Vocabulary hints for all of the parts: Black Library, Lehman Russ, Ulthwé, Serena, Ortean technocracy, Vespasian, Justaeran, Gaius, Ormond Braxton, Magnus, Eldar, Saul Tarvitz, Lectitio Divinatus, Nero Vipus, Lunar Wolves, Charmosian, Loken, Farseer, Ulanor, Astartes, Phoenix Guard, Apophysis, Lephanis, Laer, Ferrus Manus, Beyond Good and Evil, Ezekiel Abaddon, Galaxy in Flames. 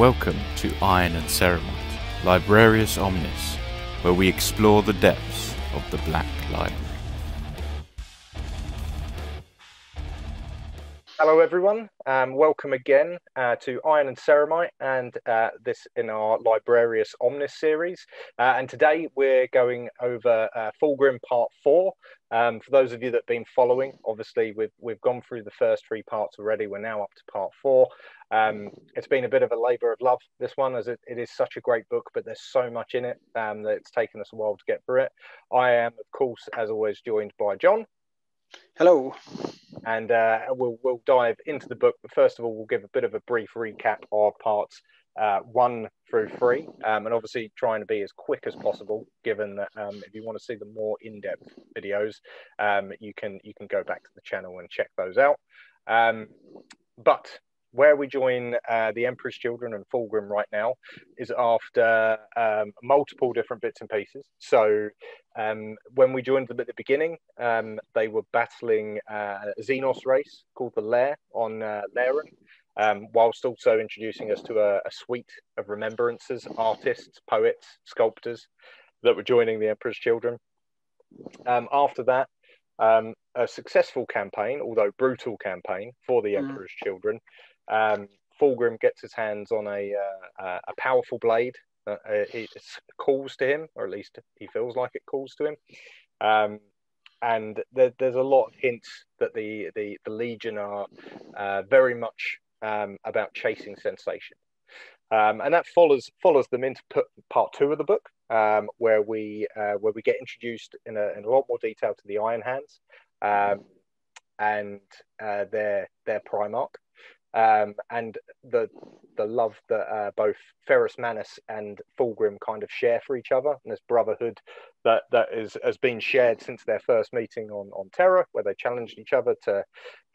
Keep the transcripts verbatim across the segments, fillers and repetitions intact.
Welcome to Iron and Ceramite, Librarius Omnis, where we explore the depths of the Black Library. Hello everyone, um, welcome again uh, to Iron and Ceramite, and uh, this in our Librarius Omnis series. Uh, and today we're going over uh, Fulgrim Part four. Um, for those of you that have been following, obviously we've, we've gone through the first three parts already, we're now up to Part four. Um, it's been a bit of a labour of love, this one, as it, it is such a great book, but there's so much in it um, that it's taken us a while to get through it. I am, of course, as always, joined by John. Hello. And uh, we'll, we'll dive into the book, but first of all, we'll give a bit of a brief recap of parts uh, one through three, um, and obviously trying to be as quick as possible, given that um, if you want to see the more in-depth videos, um, you can you can go back to the channel and check those out. Um, but where we join uh, the Emperor's Children and Fulgrim right now is after um, multiple different bits and pieces. So um, when we joined them at the beginning, um, they were battling uh, a Xenos race called the Laer on uh, Laeran, um, whilst also introducing us to a, a suite of remembrances, artists, poets, sculptors that were joining the Emperor's Children. Um, after that, um, a successful campaign, although brutal campaign, for the Emperor's mm. Children. Um, Fulgrim gets his hands on a uh, a powerful blade that it calls to him, or at least he feels like it calls to him. Um, and there, there's a lot of hints that the the, the Legion are uh, very much um, about chasing sensation, um, and that follows follows them into part two of the book, um, where we uh, where we get introduced in a, in a lot more detail to the Iron Hands um, and uh, their their Primarch. Um, and the the love that uh, both Ferrus Manus and Fulgrim kind of share for each other, and this brotherhood that that is has been shared since their first meeting on on Terra, where they challenged each other to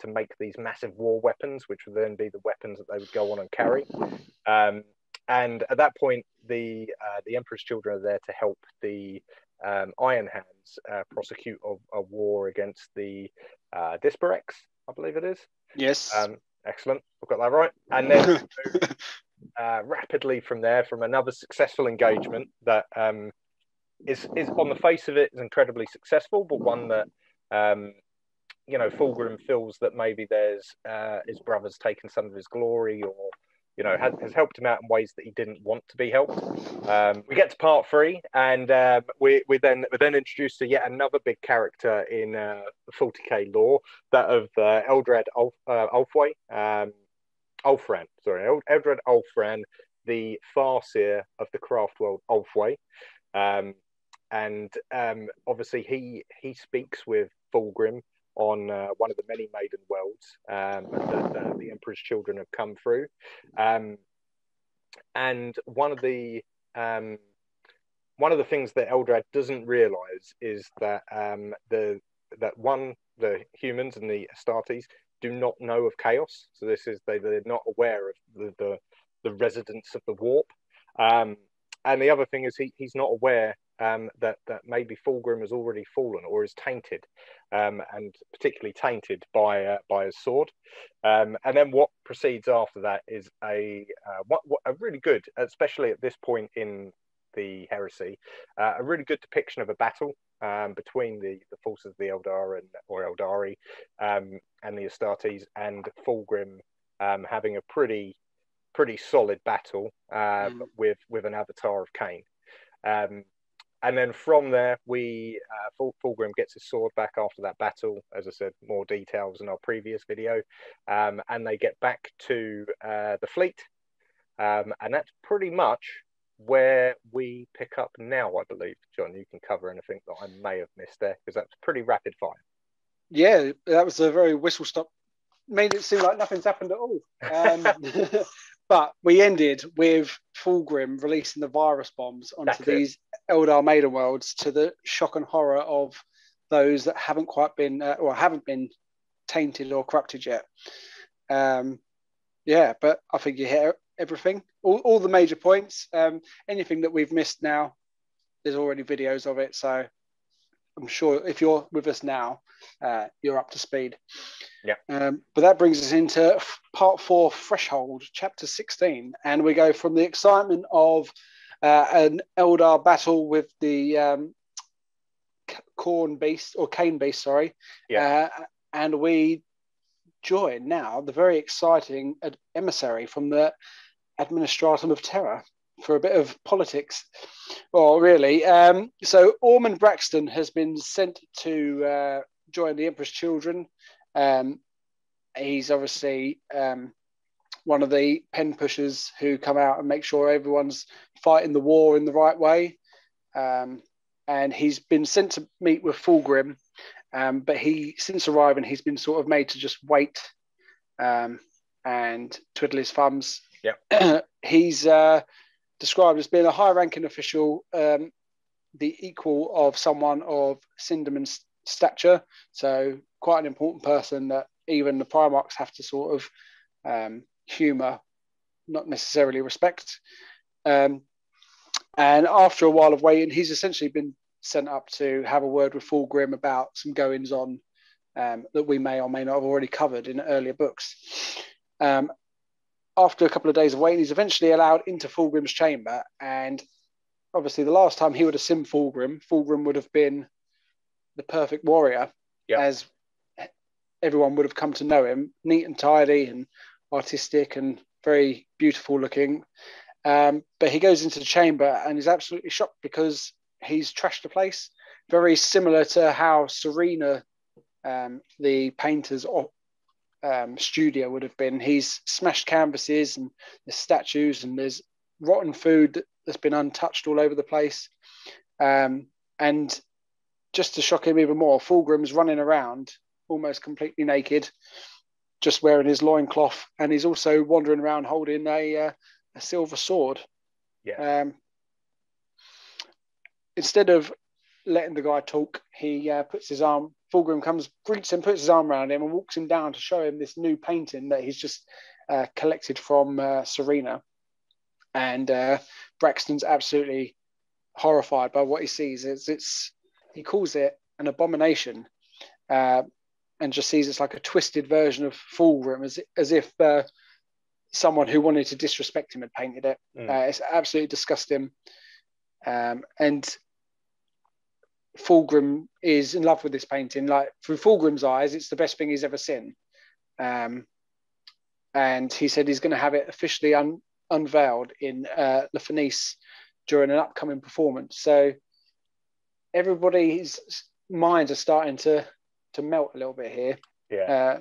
to make these massive war weapons, which would then be the weapons that they would go on and carry. Um, and at that point, the uh, the Emperor's Children are there to help the um, Iron Hands uh, prosecute a, a war against the uh, Disparex, I believe it is. Yes. Um, Excellent, I've got that right. And then uh, rapidly from there, from another successful engagement that um, is, is on the face of it is incredibly successful, but one that, um, you know, Fulgrim feels that maybe there's uh, his brother's taken some of his glory, or, you know, has, has helped him out in ways that he didn't want to be helped. Um, we get to part three, and uh, we, we then we're then introduced to yet another big character in uh, forty K lore, that of uh, Eldrad Ulf, uh, Ulthwé, um, Ulthran, sorry, Eld Eldrad Ulthran, the Farseer of the craft world Ulthwé. Um, and um, obviously he, he speaks with Fulgrim on uh, one of the many maiden worlds um, that uh, the Emperor's Children have come through. Um, and one of the um, one of the things that Eldrad doesn't realise is that um, the that one the humans and the Astartes do not know of chaos. So this is they they're not aware of the the, the residents of the warp. Um, and the other thing is he he's not aware. Um, that, that maybe Fulgrim has already fallen or is tainted, um, and particularly tainted by uh, by his sword. Um, and then what proceeds after that is a uh, what, what a really good, especially at this point in the heresy, uh, a really good depiction of a battle um, between the, the forces of the Eldar and or Eldari um, and the Astartes, and Fulgrim um, having a pretty pretty solid battle um, mm. with with an avatar of Khaine. Um, And then from there, we uh, Fulgrim gets his sword back after that battle. As I said, more details in our previous video. Um, and they get back to uh, the fleet. Um, and that's pretty much where we pick up now, I believe. John, you can cover anything that I may have missed there, because that's pretty rapid fire. Yeah, that was a very whistle stop. Made it seem like nothing's happened at all. Um, but we ended with Fulgrim releasing the virus bombs onto that's these... It. Eldar Maiden Worlds, to the shock and horror of those that haven't quite been uh, or haven't been tainted or corrupted yet. Um, yeah, but I think you hear everything, all, all the major points. Um, anything that we've missed now, there's already videos of it, so I'm sure if you're with us now, uh, you're up to speed. Yeah. Um, but that brings us into part four, Threshold, chapter sixteen. And we go from the excitement of uh, an Eldar battle with the um, corn beast, or Khaine beast, sorry. Yeah. Uh, and we join now the very exciting ad- emissary from the Administratum of Terra for a bit of politics. Well, really. Um, so Ormond Braxton has been sent to uh, join the Emperor's Children. Um, he's obviously um, one of the pen pushers who come out and make sure everyone's fighting the war in the right way. Um, and he's been sent to meet with Fulgrim. Um, but he, since arriving, he's been sort of made to just wait um, and twiddle his thumbs. Yeah. He's... Uh, described as being a high-ranking official, um, the equal of someone of Sinderman's stature, so quite an important person that even the Primarchs have to sort of um, humour, not necessarily respect. Um, and after a while of waiting, he's essentially been sent up to have a word with Fulgrim about some goings-on um, that we may or may not have already covered in earlier books. Um, After a couple of days of waiting, he's eventually allowed into Fulgrim's chamber. And obviously, the last time he would have seen Fulgrim, Fulgrim would have been the perfect warrior, yep. as everyone would have come to know him, neat and tidy and artistic and very beautiful looking. Um, but he goes into the chamber and is absolutely shocked because he's trashed the place, very similar to how Serena, um, the painter's op- Um, studio would have been. He's smashed canvases and there's statues and there's rotten food that's been untouched all over the place. Um, and just to shock him even more, Fulgrim's running around almost completely naked, just wearing his loincloth, and he's also wandering around holding a, uh, a silver sword. Yeah. Um, instead of letting the guy talk, he uh, puts his arm Fulgrim comes, greets him, puts his arm around him and walks him down to show him this new painting that he's just uh, collected from uh, Serena. And uh, Braxton's absolutely horrified by what he sees. It's, it's he calls it an abomination uh, and just sees it's like a twisted version of Fulgrim, as, as if uh, someone who wanted to disrespect him had painted it. Mm. Uh, it's absolutely disgusting. Um, and... Fulgrim is in love with this painting. Like, through Fulgrim's eyes, it's the best thing he's ever seen. Um, and he said he's going to have it officially un- unveiled in uh, La Fenice during an upcoming performance. So everybody's minds are starting to to melt a little bit here. Yeah. Uh,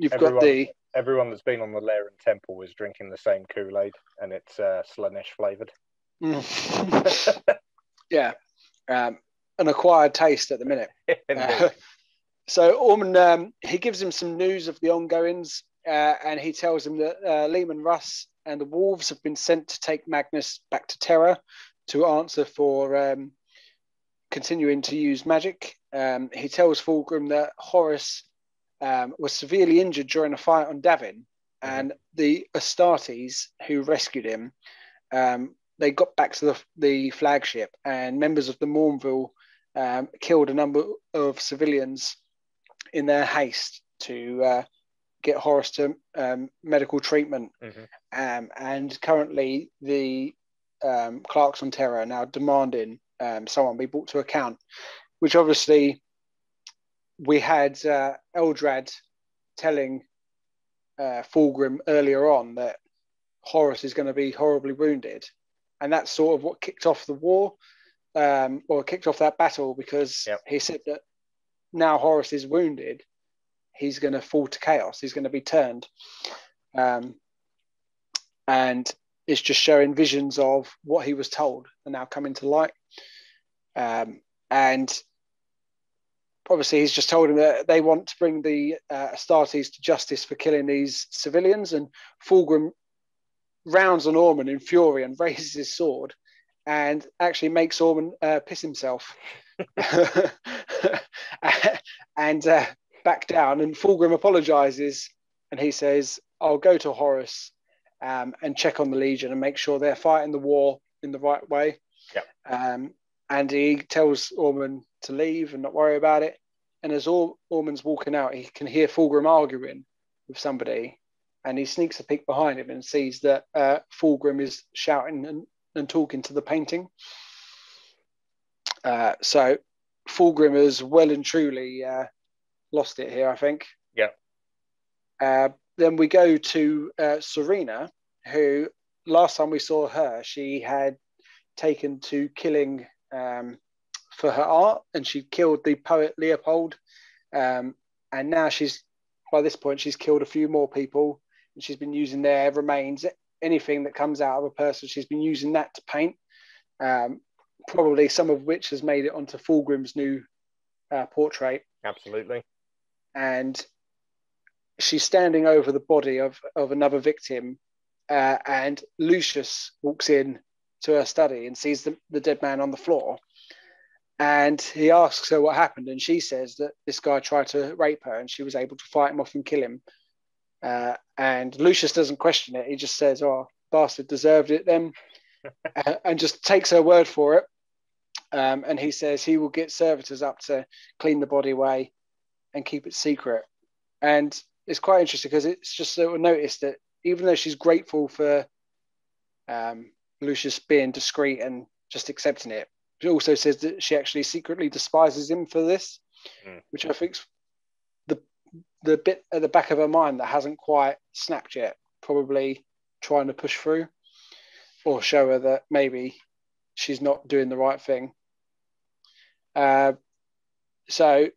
you've everyone, got the everyone that's been on the Laer and Temple is drinking the same Kool-Aid, and it's uh, Slaanesh flavoured. Mm. Yeah. Um, an acquired taste at the minute. Uh, so Ormond, um, he gives him some news of the ongoings uh, and he tells him that uh, Lehman Russ and the Wolves have been sent to take Magnus back to Terra to answer for um, continuing to use magic. Um, he tells Fulgrim that Horus um, was severely injured during a fight on Davin, mm-hmm. and the Astartes who rescued him um, they got back to the, the flagship, and members of the Mournville um, killed a number of civilians in their haste to uh, get Horus to um, medical treatment. Mm-hmm. Um, and currently the um, clerks on Terra are now demanding um, someone be brought to account, which obviously we had uh, Eldrad telling uh, Fulgrim earlier on that Horus is going to be horribly wounded. And that's sort of what kicked off the war, um, or kicked off that battle, because yep. he said that now Horus is wounded, he's going to fall to chaos. He's going to be turned. Um, and it's just showing visions of what he was told and now coming to light. Um, and obviously he's just told him that they want to bring the uh, Astartes to justice for killing these civilians, and Fulgrim rounds on Ormond in fury and raises his sword and actually makes Ormond uh, piss himself and uh, back down, and Fulgrim apologizes and he says, I'll go to Horus um, and check on the Legion and make sure they're fighting the war in the right way. Yep. Um, and he tells Ormond to leave and not worry about it. And as Or- Ormond's walking out, he can hear Fulgrim arguing with somebody, and he sneaks a peek behind him and sees that uh, Fulgrim is shouting and, and talking to the painting. Uh, so Fulgrim has well and truly uh, lost it here, I think. Yeah. Uh, then we go to uh, Serena, who last time we saw her, she had taken to killing um, for her art, and she killed the poet Leopold. Um, and now she's, by this point, she's killed a few more people, and she's been using their remains. Anything that comes out of a person, she's been using that to paint, um, probably some of which has made it onto Fulgrim's new uh, portrait. Absolutely. And she's standing over the body of, of another victim, uh, and Lucius walks in to her study and sees the, the dead man on the floor. And he asks her what happened, and she says that this guy tried to rape her and she was able to fight him off and kill him. Uh, and Lucius doesn't question it. He just says, oh, bastard deserved it then, uh, and just takes her word for it. Um, and he says he will get servitors up to clean the body away and keep it secret. And it's quite interesting because it's just sort of noticed that even though she's grateful for um, Lucius being discreet and just accepting it, she also says that she actually secretly despises him for this, mm. which I think's the the bit at the back of her mind that hasn't quite snapped yet, probably trying to push through or show her that maybe she's not doing the right thing. Uh, so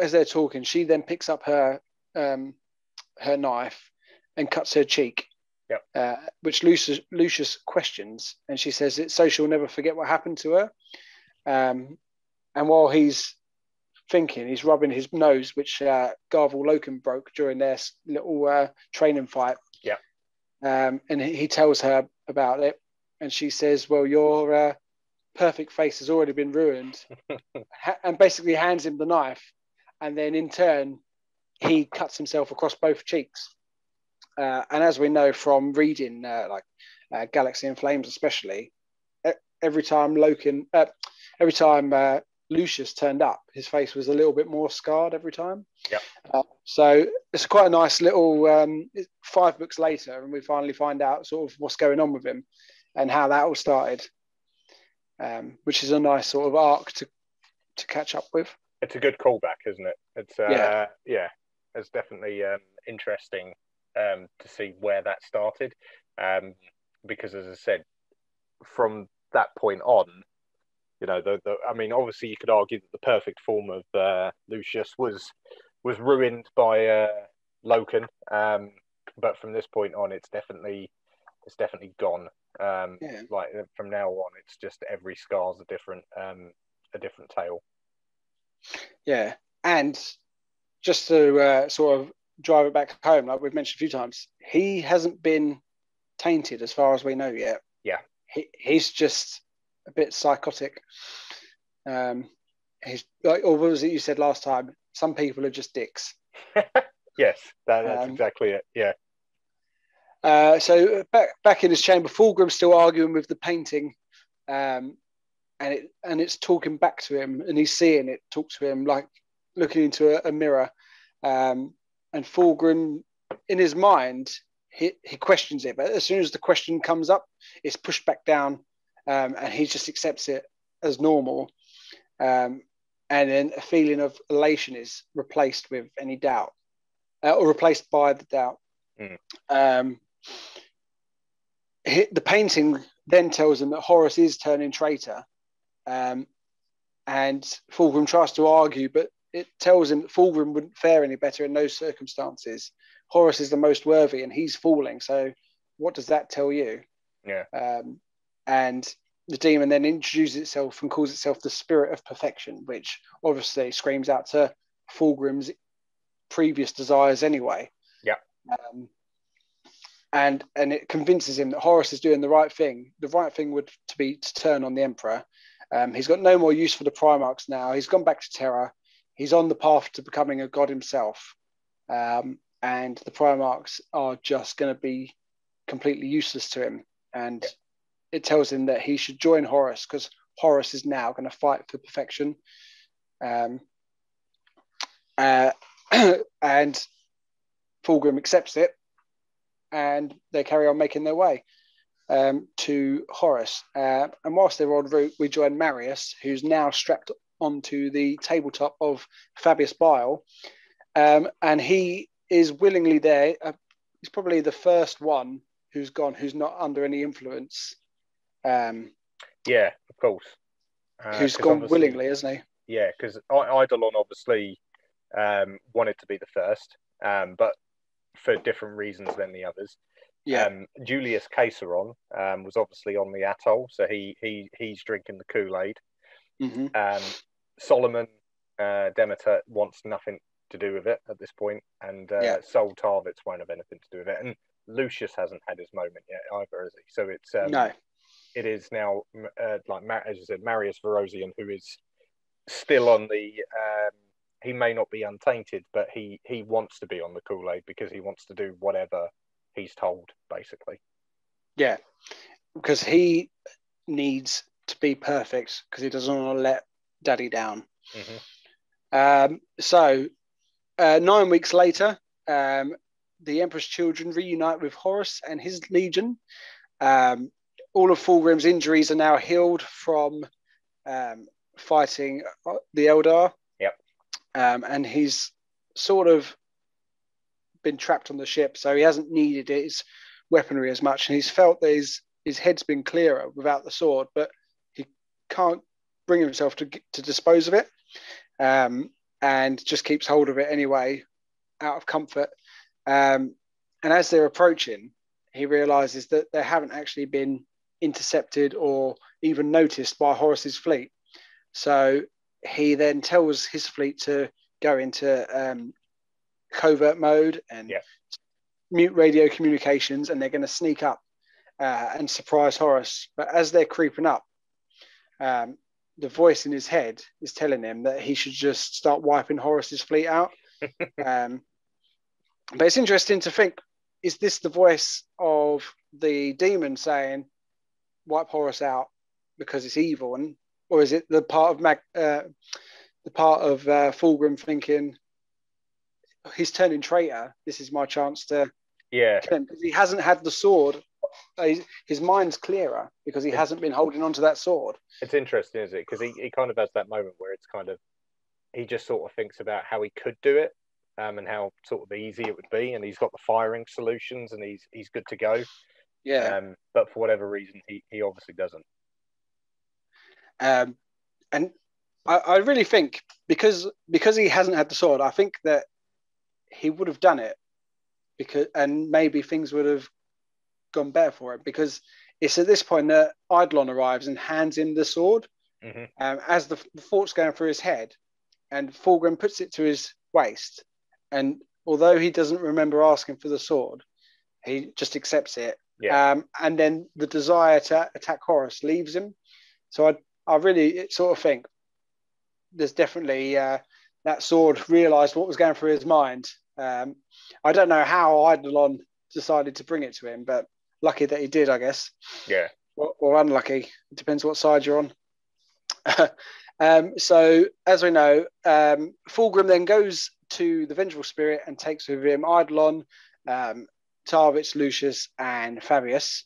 as they're talking, she then picks up her um, her knife and cuts her cheek. Yep. Uh, which Lucius, Lucius questions, and she says it's so she'll never forget what happened to her. Um, and while he's thinking, he's rubbing his nose, which uh, Garvel Loken broke during their little uh, training fight. Yeah. Um, and he, he tells her about it, and she says, well, your uh, perfect face has already been ruined, ha- and basically hands him the knife. And then in turn, he cuts himself across both cheeks. Uh, and as we know from reading, uh, like uh, Galaxy in Flames, especially, every time Loken, uh, every time uh, Lucius turned up, his face was a little bit more scarred every time. Yeah. Uh, so it's quite a nice little um, five books later, and we finally find out sort of what's going on with him and how that all started, um, which is a nice sort of arc to to catch up with. It's a good callback, isn't it? It's uh, yeah. yeah, it's definitely um, interesting. Um, to see where that started, um, because as I said, from that point on, you know, the, the, I mean, obviously you could argue that the perfect form of uh, Lucius was was ruined by uh, Loken, um, but from this point on, it's definitely it's definitely gone. Um, yeah. Like from now on, it's just every scar's a different um, a different tale. Yeah, and just to uh, sort of drive it back home, like we've mentioned a few times, he hasn't been tainted as far as we know yet. Yeah. He, he's just a bit psychotic. Um, he's like, or what was it you said last time? Some people are just dicks. Yes, that, that's um, exactly it. Yeah. Uh, so back back in his chamber, Fulgrim's still arguing with the painting, um, and it and it's talking back to him, and he's seeing it talk to him, like looking into a, a mirror. Um, And Fulgrim, in his mind, he, he questions it. But as soon as the question comes up, it's pushed back down, um, and he just accepts it as normal. Um, and then a feeling of elation is replaced with any doubt, uh, or replaced by the doubt. Mm. Um, he, the painting then tells him that Horus is turning traitor. Um, and Fulgrim tries to argue, but it tells him that Fulgrim wouldn't fare any better in those circumstances. Horus is the most worthy, and he's falling. So what does that tell you? Yeah. Um, and the demon then introduces itself and calls itself the Spirit of Perfection, which obviously screams out to Fulgrim's previous desires anyway. Yeah. Um, and and it convinces him that Horus is doing the right thing. The right thing would to be to turn on the Emperor. Um, he's got no more use for the Primarchs now. He's gone back to Terra. He's on the path to becoming a god himself. Um, and the Primarchs are just going to be completely useless to him. And yeah. It tells him that he should join Horus because Horus is now going to fight for perfection. Um, uh, and Fulgrim accepts it, and they carry on making their way um, to Horus. Uh, and whilst they're en route, we join Marius, who's now strapped onto the tabletop of Fabius Bile, um, and he is willingly there. Uh, he's probably the first one who's gone, who's not under any influence. Um, yeah, of course. Uh, who's gone willingly, isn't he? Yeah, because Eidolon obviously um, wanted to be the first, um, but for different reasons than the others. Yeah. Um, Julius Caesaron um, was obviously on the atoll, so he he he's drinking the Kool-Aid. Mm-hmm. um, Solomon uh, Demeter wants nothing to do with it at this point, and uh, yeah. Saul Tarvitz won't have anything to do with it, and Lucius hasn't had his moment yet either, has he? So it's um, no. It is now uh, like as you said, Marius Vairosean, who is still on the. Um, he may not be untainted, but he he wants to be on the Kool-Aid because he wants to do whatever he's told, basically. Yeah, because he needs to be perfect because he doesn't want to let Daddy down. Mm-hmm. um, so uh, nine weeks later, um, the Emperor's Children reunite with Horus and his legion. Um, all of Fulgrim's injuries are now healed from um, fighting the Eldar. Yep. Um, and he's sort of been trapped on the ship, so he hasn't needed his weaponry as much, and he's felt that his, his head's been clearer without the sword, but can't bring himself to to dispose of it, um, and just keeps hold of it anyway, out of comfort. Um, and as they're approaching, he realizes that they haven't actually been intercepted or even noticed by Horus's fleet. So he then tells his fleet to go into um, covert mode and yeah. mute radio communications, and they're going to sneak up uh, and surprise Horus. But as they're creeping up, Um, the voice in his head is telling him that he should just start wiping Horus's fleet out. Um, but it's interesting to think, is this the voice of the demon saying, wipe Horus out because it's evil? And, or is it the part of Mag, uh, the part of uh, Fulgrim thinking, he's turning traitor, this is my chance to... Yeah, because he hasn't had the sword. His mind's clearer because he hasn't been holding on to that sword. It's interesting, isn't it? Because he, he kind of has that moment where it's kind of, he just sort of thinks about how he could do it um, and how sort of easy it would be. And he's got the firing solutions and he's he's good to go. Yeah. Um, but for whatever reason, he, he obviously doesn't. Um, and I, I really think because because he hasn't had the sword, I think that he would have done it because and maybe things would have gone better for him, because it's at this point that Eidolon arrives and hands him the sword. Mm-hmm. um, as the, the thought's going through his head, and Fulgrim puts it to his waist, and although he doesn't remember asking for the sword, he just accepts it. Yeah. Um, and then the desire to attack Horus leaves him. So I, I really sort of think there's definitely uh, that sword realised what was going through his mind. Um, I don't know how Eidolon decided to bring it to him, but lucky that he did, I guess. Yeah. Or, or unlucky. It depends what side you're on. um, so, as we know, um, Fulgrim then goes to the Vengeful Spirit and takes with him Eidolon, um, Tarvitz, Lucius, and Fabius.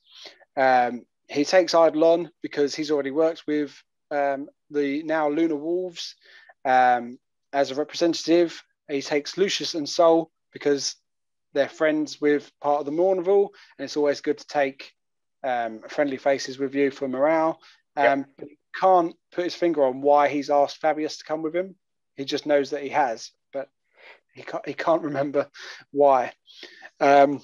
Um, he takes Eidolon because he's already worked with um, the now Lunar Wolves um, as a representative. He takes Lucius and Sol because they're friends with part of the Mournval, and it's always good to take um, friendly faces with you for morale. Um, yep. But he can't put his finger on why he's asked Fabius to come with him. He just knows that he has, but he can't, he can't remember why. Um,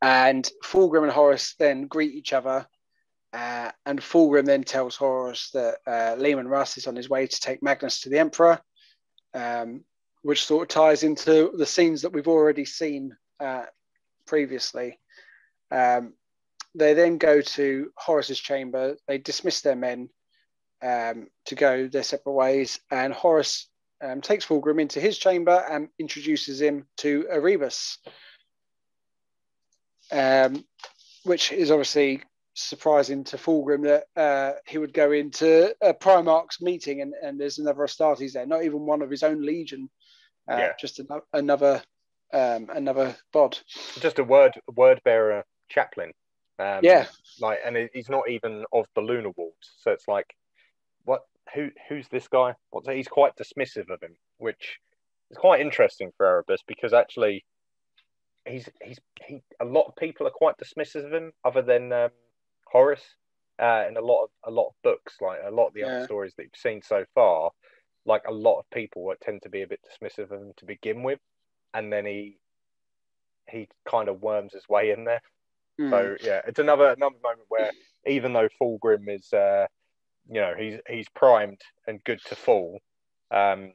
and Fulgrim and Horus then greet each other, uh, and Fulgrim then tells Horus that uh, Leman Russ is on his way to take Magnus to the Emperor, um, which sort of ties into the scenes that we've already seen uh, previously. Um, they then go to Horus's chamber. They dismiss their men um, to go their separate ways, and Horus um, takes Fulgrim into his chamber and introduces him to Erebus, um, which is obviously surprising to Fulgrim that uh, he would go into a Primarch's meeting and, and there's another Astartes there, not even one of his own legion, uh, yeah. just an- another um, another bod. Just a word word bearer chaplain. Um, yeah. Like, and he's not even of the Lunar Wolves, so it's like, what? Who? Who's this guy? What's that? He's quite dismissive of him, which is quite interesting for Erebus, because actually, he's he's he. A lot of people are quite dismissive of him, other than um, Horus, uh, in a lot of a lot of books, like a lot of the yeah. other stories that you've seen so far. Like a lot of people tend to be a bit dismissive of him to begin with, and then he he kind of worms his way in there. Mm. So yeah, it's another another moment where even though Fulgrim is, uh, you know, he's he's primed and good to fall, um,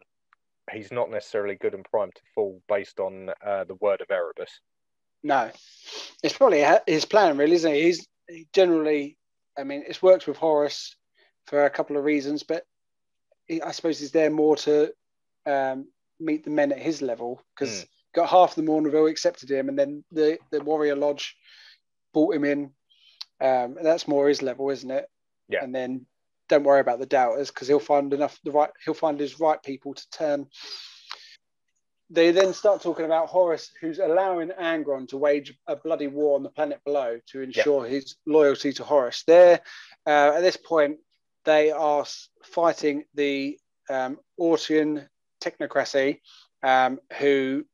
he's not necessarily good and primed to fall based on uh, the word of Erebus. No, it's probably his plan, really, isn't it? He's he generally, I mean, it's worked with Horus for a couple of reasons, but he, I suppose he's there more to um, meet the men at his level, because mm. got half the Mournville accepted him, and then the, the Warrior Lodge brought him in. Um, that's more his level, isn't it? Yeah. And then don't worry about the doubters, because he'll find enough the right he'll find his right people to turn. They then start talking about Horus, who's allowing Angron to wage a bloody war on the planet below to ensure yeah. his loyalty to Horus. There, uh, at this point, they are fighting the um, Ortean technocracy, um, who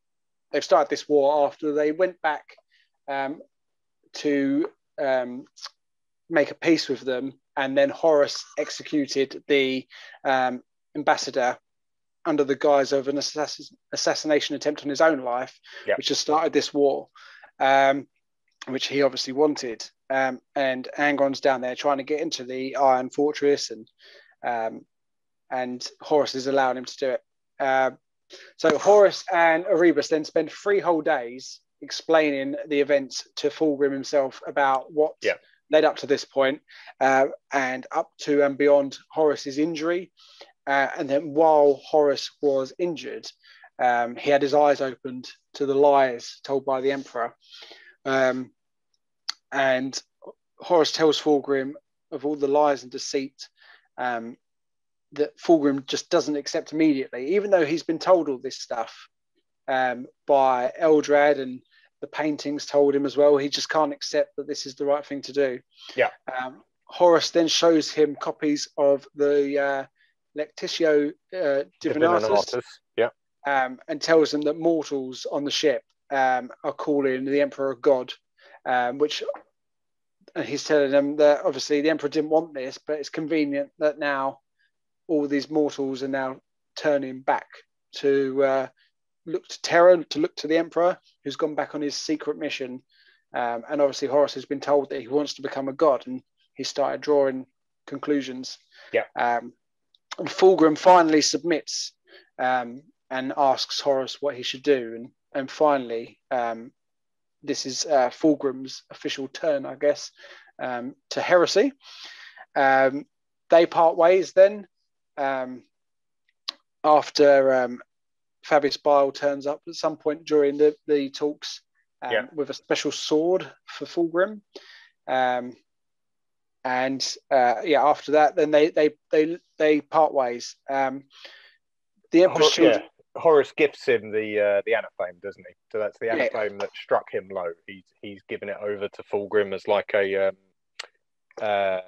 they've started this war after they went back um, to um, make a peace with them. And then Horus executed the um, ambassador under the guise of an assass- assassination attempt on his own life, yep. which has started this war, um, which he obviously wanted. Um, and Angron's down there trying to get into the Iron Fortress, and um, and Horus is allowing him to do it. Uh, so Horus and Erebus then spend three whole days explaining the events to Fulgrim himself about what... Yep. led up to this point, uh, and up to and beyond Horus's injury. Uh, and then while Horus was injured, um, he had his eyes opened to the lies told by the Emperor. Um, and Horus tells Fulgrim of all the lies and deceit um, that Fulgrim just doesn't accept immediately, even though he's been told all this stuff um, by Eldrad, and the paintings told him as well. He just can't accept that this is the right thing to do. Yeah. Um, Horus then shows him copies of the uh, Lectitio uh, Divinatus. Divinatus. Yeah. Um, and tells him that mortals on the ship um, are calling the Emperor God, um, which and he's telling them that obviously the Emperor didn't want this, but it's convenient that now all these mortals are now turning back to... Uh, look to Terra, to look to the Emperor, who's gone back on his secret mission. Um, and obviously Horus has been told that he wants to become a god, and he started drawing conclusions. Yeah. Um, and Fulgrim finally submits um, and asks Horus what he should do. And and finally, um, this is uh, Fulgrim's official turn, I guess, um, to heresy. Um, they part ways then um, after... Um, Fabius Bile turns up at some point during the, the talks um, yeah. with a special sword for Fulgrim. Um, and uh, yeah, after that, then they they they, they part ways. Um, the Emperor's Hor- Children... yeah. Horus gifts him the uh, the anathame, doesn't he? So that's the anathame yeah. that struck him low. He's he's given it over to Fulgrim as like a um, uh,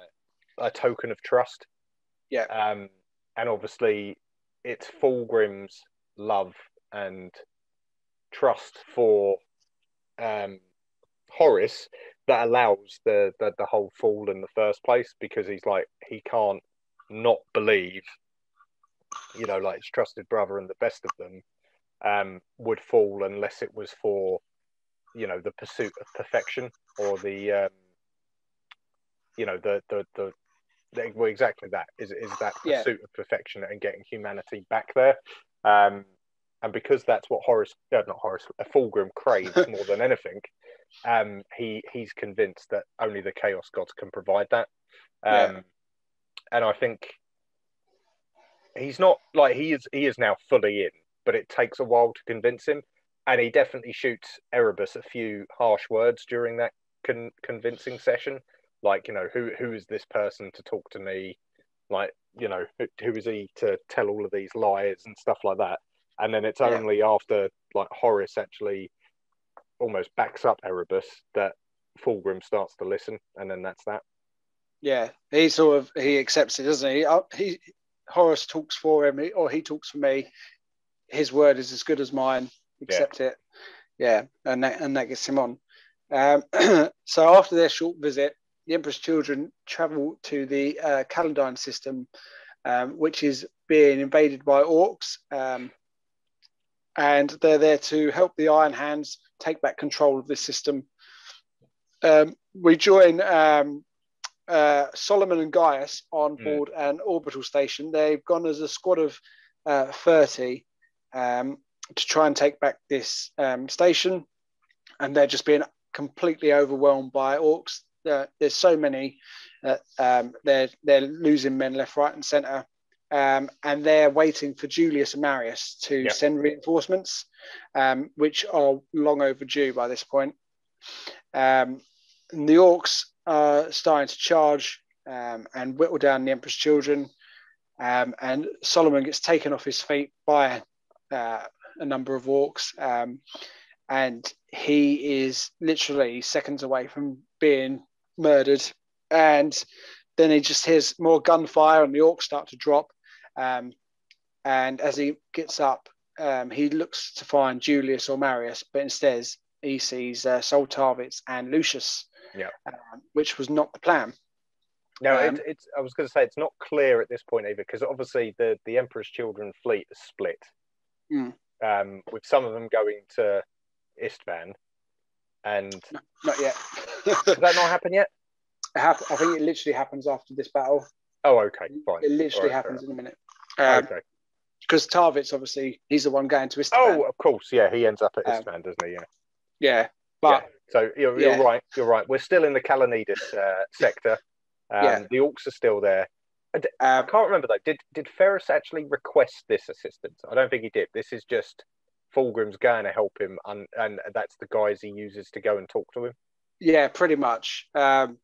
a token of trust. Yeah. Um, and obviously, it's Fulgrim's love and trust for um, Horus that allows the, the the whole fall in the first place, because he's like, he can't not believe, you know, like his trusted brother and the best of them um, would fall unless it was for, you know, the pursuit of perfection or the um, you know the the the, the well, exactly that is is that pursuit yeah. of perfection and getting humanity back there. Um, and because that's what Horus, uh, not Horus, a Fulgrim craves more than anything, um, he he's convinced that only the Chaos Gods can provide that. Um, yeah. And I think he's not like he is. He is now fully in, but it takes a while to convince him. And he definitely shoots Erebus a few harsh words during that con- convincing session. Like, you know, who who is this person to talk to me? Like, you know, who, who is he to tell all of these lies and stuff like that? And then it's only yeah. after, like, Horus actually almost backs up Erebus that Fulgrim starts to listen, and then that's that. Yeah, he sort of, he accepts it, doesn't he? He Horus talks for him, or he talks for me. His word is as good as mine. Accept yeah. it. Yeah, and that, and that gets him on. Um, so after their short visit, the Emperor's Children travel to the uh, Kaladine system, um, which is being invaded by orcs. Um, and they're there to help the Iron Hands take back control of this system. Um, we join um, uh, Solomon and Gaius on board mm. an orbital station. They've gone as a squad of uh, thirty um, to try and take back this um, station. And they're just being completely overwhelmed by orcs. Uh, there's so many that uh, um, they're, they're losing men left, right and centre. Um, and they're waiting for Julius and Marius to yep. send reinforcements, um, which are long overdue by this point. Um, and the orcs are starting to charge um, and whittle down the Emperor's Children. Um, and Solomon gets taken off his feet by uh, a number of orcs. Um, and he is literally seconds away from being murdered. And then he just hears more gunfire and the orcs start to drop. Um, and as he gets up, um, he looks to find Julius or Marius, but instead he sees uh, Saul Tarvitz and Lucius, yeah. um, which was not the plan. No, um, it, it's. I was going to say it's not clear at this point either, because obviously the, the Emperor's Children fleet is split, mm. um, with some of them going to Istvan. And no, not yet. Has that not happened yet? I think it literally happens after this battle. Oh, okay, fine. It literally right, happens in a minute. Um, okay. Because Tarvitz, obviously, he's the one going to Istvan. Oh, of course, yeah. He ends up at Istvan, um, doesn't he? Yeah. Yeah, but yeah. so you're, yeah. you're right. You're right. We're still in the Kalanidis uh, sector. Um, yeah. The orcs are still there. I, d- um, I can't remember though. Did did Ferrus actually request this assistance? I don't think he did. This is just Fulgrim's going to help him, and, and that's the guys he uses to go and talk to him. Yeah, pretty much. Um,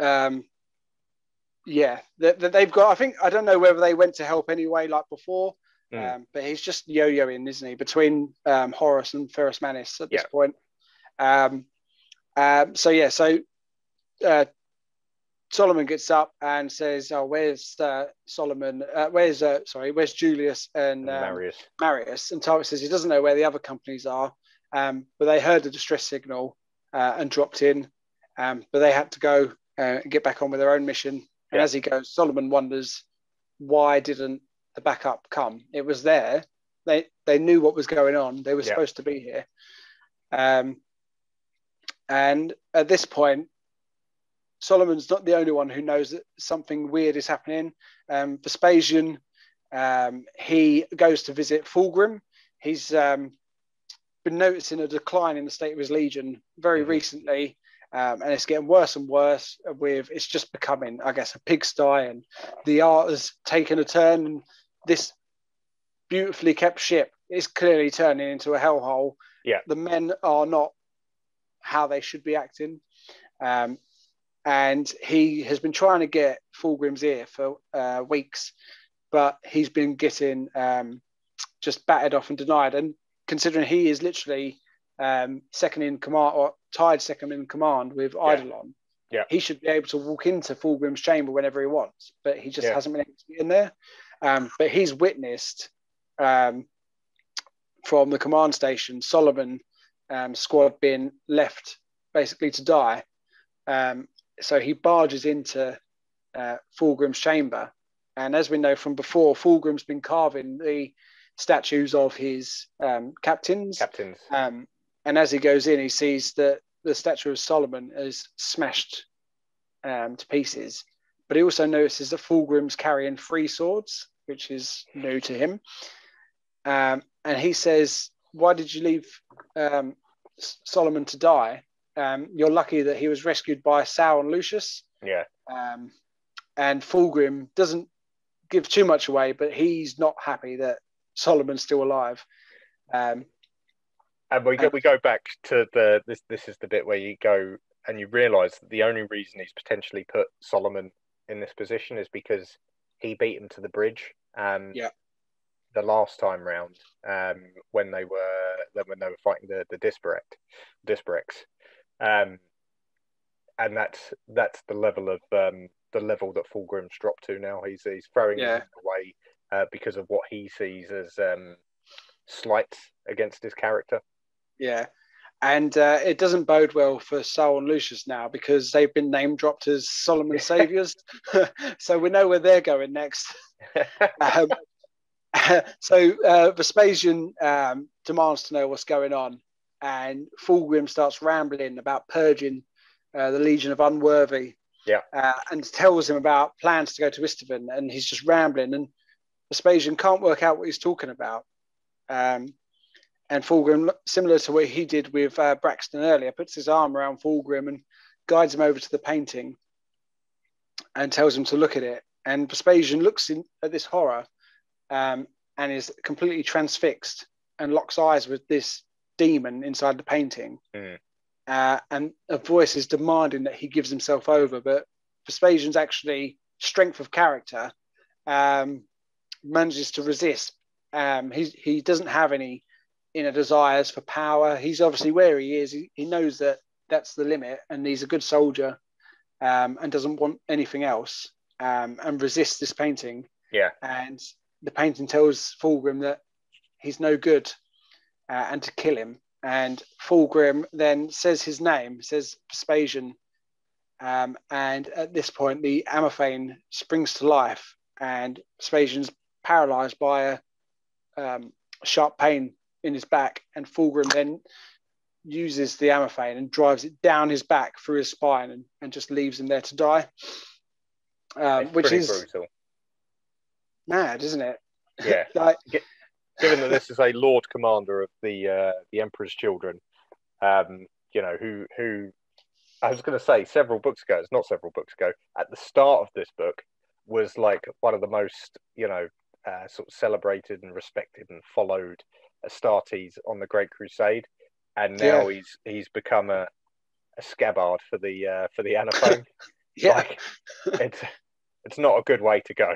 Um, yeah, that they, they've got. I think I don't know whether they went to help anyway, like before. Mm. Um, but he's just yo-yoing, isn't he? Between um, Horus and Ferrus Manus at yeah. this point. Um, um, so yeah, so uh, Solomon gets up and says, "Oh, where's uh, Solomon? Uh, where's uh, sorry, where's Julius and, and um, Marius?" Marius and Tarvitz says he doesn't know where the other companies are, um, but they heard the distress signal uh, and dropped in, um, but they had to go. Uh, and get back on with their own mission. And yeah. as he goes, Solomon wonders why didn't the backup come? It was there. They they knew what was going on. They were yeah. supposed to be here. Um, and at this point, Solomon's not the only one who knows that something weird is happening. Um, Vespasian, um, he goes to visit Fulgrim. He's um, been noticing a decline in the state of his legion very mm-hmm. recently. Um, and it's getting worse and worse with, it's just becoming, I guess, a pigsty, and the art has taken a turn. And this beautifully kept ship is clearly turning into a hellhole. Yeah. The men are not how they should be acting. Um, and he has been trying to get Fulgrim's ear for uh, weeks, but he's been getting um, just battered off and denied. And considering he is literally um, second in command, or tied second in command with yeah. Eidolon. Yeah. He should be able to walk into Fulgrim's chamber whenever he wants, but he just yeah. hasn't been able to get in there. Um, but he's witnessed um, from the command station, Solomon um, squad being left basically to die. Um, so he barges into uh, Fulgrim's chamber. And as we know from before, Fulgrim's been carving the statues of his um, captains. Captains. Um, and as he goes in, he sees that the statue of Solomon is smashed um, to pieces. But he also notices that Fulgrim's carrying three swords, which is new to him. Um, and he says, why did you leave um, Solomon to die? Um, you're lucky that he was rescued by Saul and Lucius. Yeah. Um, and Fulgrim doesn't give too much away, but he's not happy that Solomon's still alive. Um, And we go, we go back to the, this, this is the bit where you go, and you realise that the only reason he's potentially put Solomon in this position is because he beat him to the bridge. Um, yeah. The last time round, um, when they were when they were fighting the the Disparect, Disparex, um, and that's that's the level of um, the level that Fulgrim's dropped to now. He's he's throwing yeah. him away uh, because of what he sees as um, slights against his character. Yeah. And uh, it doesn't bode well for Saul and Lucius now because they've been name-dropped as Solomon Saviours. So we know where they're going next. um, so uh, Vespasian um, demands to know what's going on, and Fulgrim starts rambling about purging uh, the Legion of Unworthy. Yeah. Uh, and tells him about plans to go to Istvan, and he's just rambling, and Vespasian can't work out what he's talking about. Um And Fulgrim, similar to what he did with uh, Braxton earlier, puts his arm around Fulgrim and guides him over to the painting and tells him to look at it. And Vespasian looks in, at this horror um, and is completely transfixed and locks eyes with this demon inside the painting. Mm. Uh, and a voice is demanding that he gives himself over, but Vespasian's actually strength of character um, manages to resist. Um, he, he doesn't have any... inner desires for power. He's obviously where he is. He, he knows that that's the limit, and he's a good soldier um, and doesn't want anything else um, and resists this painting. Yeah. And the painting tells Fulgrim that he's no good uh, and to kill him. And Fulgrim then says his name, says Vespasian. Um, and at this point, the anathame springs to life, and Vespasian's paralyzed by a um, sharp pain in his back, and Fulgrim then uses the anathame and drives it down his back through his spine and, and just leaves him there to die. Um, which is brutal. Mad, isn't it? Yeah. Like... Given that this is a Lord Commander of the uh, the Emperor's Children, um, you know, who who I was going to say several books ago, it's not several books ago, at the start of this book was like one of the most, you know, uh, sort of celebrated and respected and followed Astartes on the Great Crusade, and now yeah. he's he's become a, a scabbard for the uh, for the anaphone. Yeah, like, it's it's not a good way to go.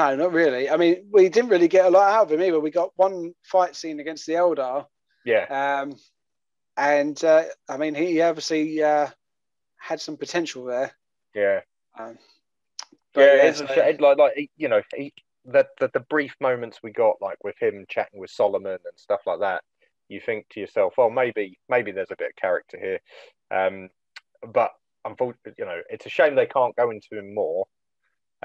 No, not really. I mean, we didn't really get a lot out of him either. We got one fight scene against the Eldar. Yeah, um, and uh, I mean, he obviously uh, had some potential there. Yeah, um, yeah, yeah, it's so... a, like like you know he. That the, the brief moments we got, like with him chatting with Solomon and stuff like that, you think to yourself, "Oh, maybe, maybe there's a bit of character here." Um, but unfortunately, you know, it's a shame they can't go into him more.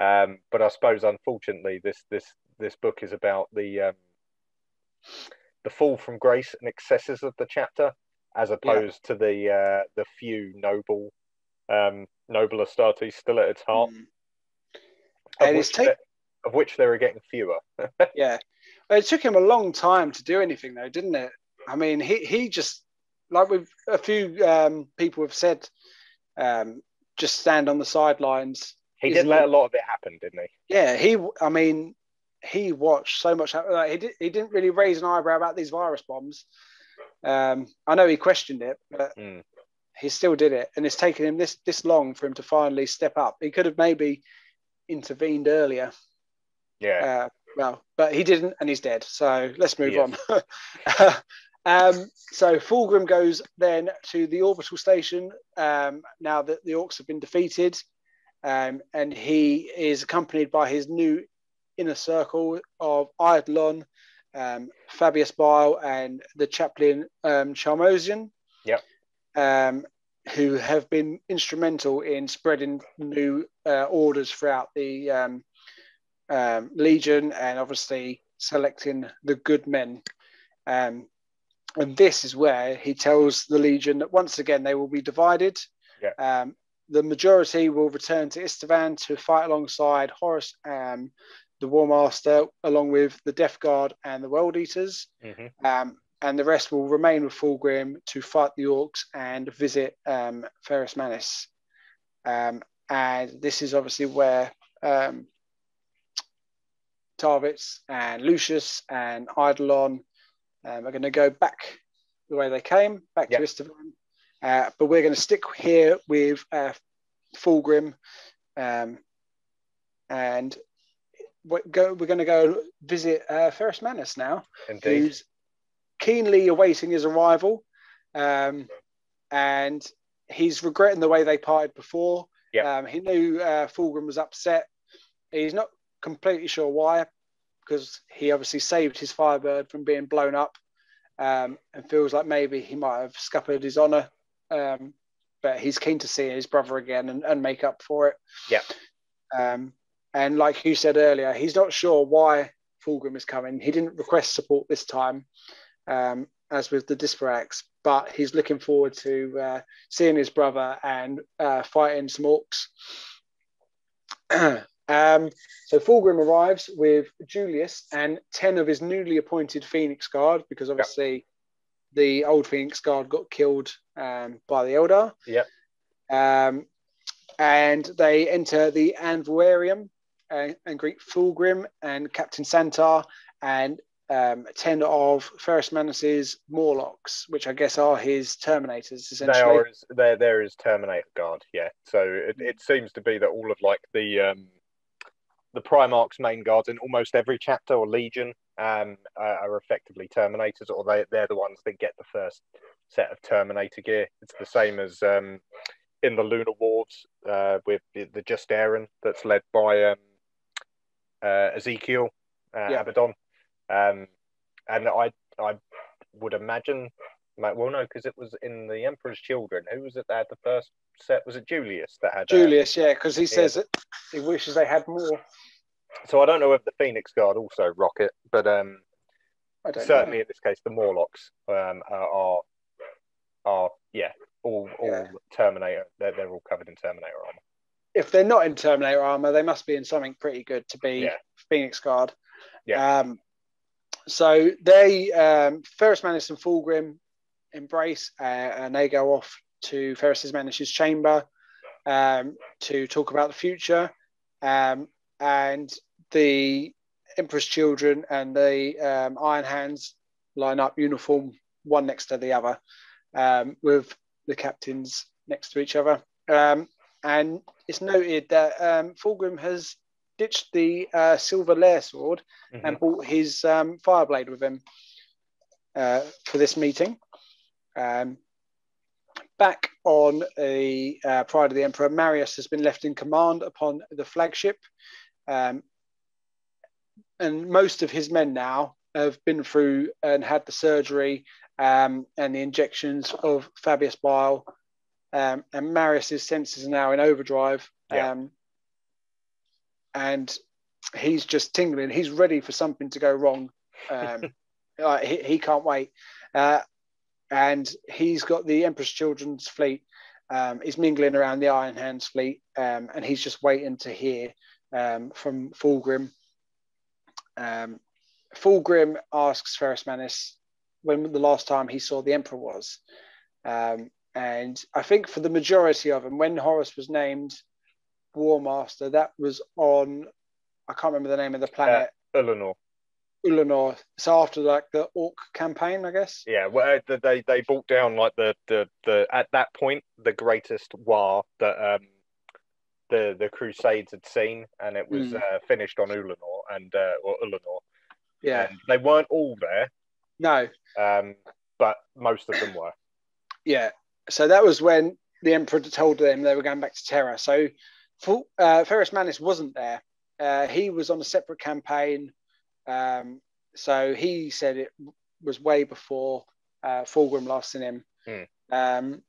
Um, but I suppose, unfortunately, this this this book is about the um, the fall from grace and excesses of the chapter, as opposed yeah. to the uh, the few noble um, noble Astartes still at its heart. Mm. And it's taken. Of which they were getting fewer. Yeah. It took him a long time to do anything, though, didn't it? I mean, he, he just, like we've, a few um, people have said, um, just stand on the sidelines. He did let a lot of it happen, didn't he? Yeah, he, I mean, he watched so much. Like, he, did, he didn't really raise an eyebrow about these virus bombs. Um, I know he questioned it, but mm. he still did it. And it's taken him this, this long for him to finally step up. He could have maybe intervened earlier. Yeah. Uh, well, but he didn't, and he's dead. So let's move on. um, so Fulgrim goes then to the orbital station um, now that the orcs have been defeated, um, and he is accompanied by his new inner circle of Eidolon, um, Fabius Bile, and the chaplain um, Charmosian. Yep. Um, who have been instrumental in spreading new uh, orders throughout the. Um, Um, Legion, and obviously selecting the good men. Um, and this is where he tells the Legion that once again they will be divided. Yeah. Um, the majority will return to Istvan to fight alongside Horus and the War Master, along with the Death Guard and the World Eaters. Mm-hmm. Um, and the rest will remain with Fulgrim to fight the orcs and visit um, Ferrus Manus. Um, and this is obviously where um, Tarvitz and Lucius and Eidolon um, are going to go back the way they came, back yep. to Istvan, Uh, but we're going to stick here with uh, Fulgrim, um, and we're, go, we're going to go visit uh, Ferrus Manus now, Indeed. who's keenly awaiting his arrival, um, and he's regretting the way they parted before. Yep. Um, he knew uh, Fulgrim was upset. He's not completely sure why, because he obviously saved his Firebird from being blown up, um, and feels like maybe he might have scuppered his honour. Um, but he's keen to see his brother again and, and make up for it. Yeah. Um, and like you said earlier, he's not sure why Fulgrim is coming. He didn't request support this time, um, as with the Disparax, but he's looking forward to uh, seeing his brother and uh, fighting some orcs. Um, so Fulgrim arrives with Julius and ten of his newly appointed Phoenix Guard, because obviously yep. the old Phoenix Guard got killed um, by the Eldar. Yep. Um, and they enter the Anvuarium and, and greet Fulgrim and Captain Santar and um, ten of Ferrus Manus's Morlocks, which I guess are his Terminators, essentially. They are his, they're, they're his Terminator Guard, yeah. So it, it seems to be that all of like the... Um... the Primarch's main guards in almost every chapter or legion um, are effectively Terminators, or they, they're the ones that get the first set of Terminator gear. It's the same as um, in the Lunar Wars uh, with the, the Justaeran that's led by um, uh, Ezekiel uh, yeah. Abaddon. Um, and I I would imagine, well, no, because it was in the Emperor's Children. Who was it that had the first set? Was it Julius that had Julius, uh, yeah, because he yeah. says that he wishes they had more. So I don't know if the Phoenix Guard also rocket, but um, I don't certainly know. In this case, the Morlocks um, are, are, are yeah, all, all yeah. Terminator. They're, they're all covered in Terminator armor. If they're not in Terminator armor, they must be in something pretty good to be yeah. Phoenix Guard. Yeah. Um, so they, um, Ferrus Manus and Fulgrim embrace, uh, and they go off to Ferrus Manus's chamber um, to talk about the future. Um, and the Emperor's Children and the um, Iron Hands line up uniform, one next to the other, um, with the captains next to each other. Um, and it's noted that um, Fulgrim has ditched the uh, silver Laer sword mm-hmm. and brought his um, Fireblade with him uh, for this meeting. Um, back on the uh, Pride of the Emperor, Marius has been left in command upon the flagship, um, and most of his men now have been through and had the surgery um, and the injections of Fabius Bile, um, and Marius's senses are now in overdrive, yeah. um, and he's just tingling. He's ready for something to go wrong. Um, like, he, he can't wait. Uh, And he's got the Emperor's Children's fleet. Um, he's mingling around the Iron Hands fleet, um, and he's just waiting to hear um, from Fulgrim. Um, Fulgrim asks Ferrus Manus when the last time he saw the Emperor was. Um, and I think for the majority of them, when Horus was named War Master, that was on, I can't remember the name of the planet. Uh, Eleanor. Ulanor. So after like the Orc campaign, I guess. Yeah, well, they they brought down like the the the at that point the greatest war that um the the Crusades had seen, and it was mm. uh, finished on Ulanor and uh, or Ulanor. Yeah, and they weren't all there. No. Um, but most of them were. Yeah. So that was when the Emperor told them they were going back to Terra. So, uh, Ferrus Manus wasn't there. Uh, he was on a separate campaign. Um, so he said it was way before uh, Fulgrim last seen him, mm. um,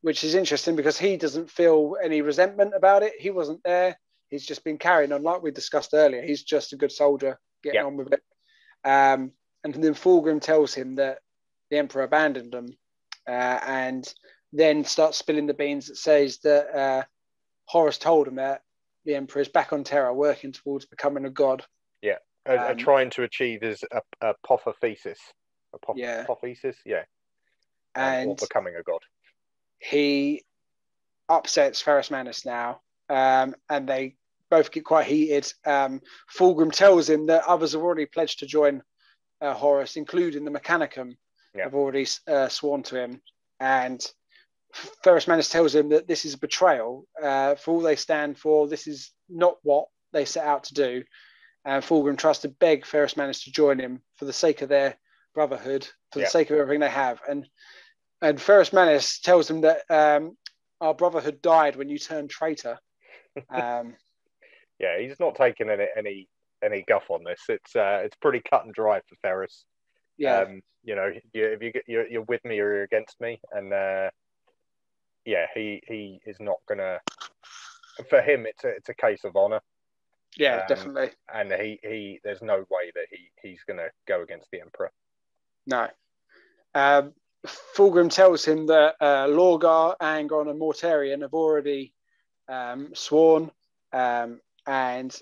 which is interesting because he doesn't feel any resentment about it. He wasn't there. He's just been carrying on like we discussed earlier. He's just a good soldier getting yep. on with it. Um, and then Fulgrim tells him that the Emperor abandoned them uh, and then starts spilling the beans that says that uh, Horus told him that the Emperor is back on Terra working towards becoming a god. Yeah. Um, uh, trying to achieve his uh, apophysis, Apoph- yeah. apophysis, yeah, and um, or becoming a god. He upsets Ferrus Manus now, um, and they both get quite heated. Um, Fulgrim tells him that others have already pledged to join uh, Horus, including the Mechanicum. Yeah. Have already uh, sworn to him, and Ferrus Manus tells him that this is a betrayal uh, for all they stand for. This is not what they set out to do. And Fulgrim tries to beg Ferrus Manus to join him for the sake of their brotherhood, for yeah. the sake of everything they have. And and Ferrus Manus tells him that um, our brotherhood died when you turned traitor. Um, yeah, he's not taking any any, any guff on this. It's uh, it's pretty cut and dry for Ferrus. Yeah, um, you know, you, if you get, you're, you're with me or you're against me, and uh, yeah, he he is not gonna. For him, it's a, it's a case of honor. Yeah, um, definitely. And he, he there's no way that he, he's going to go against the Emperor. No. Um, Fulgrim tells him that uh, Lorgar, Angon and Mortarion have already um, sworn um, and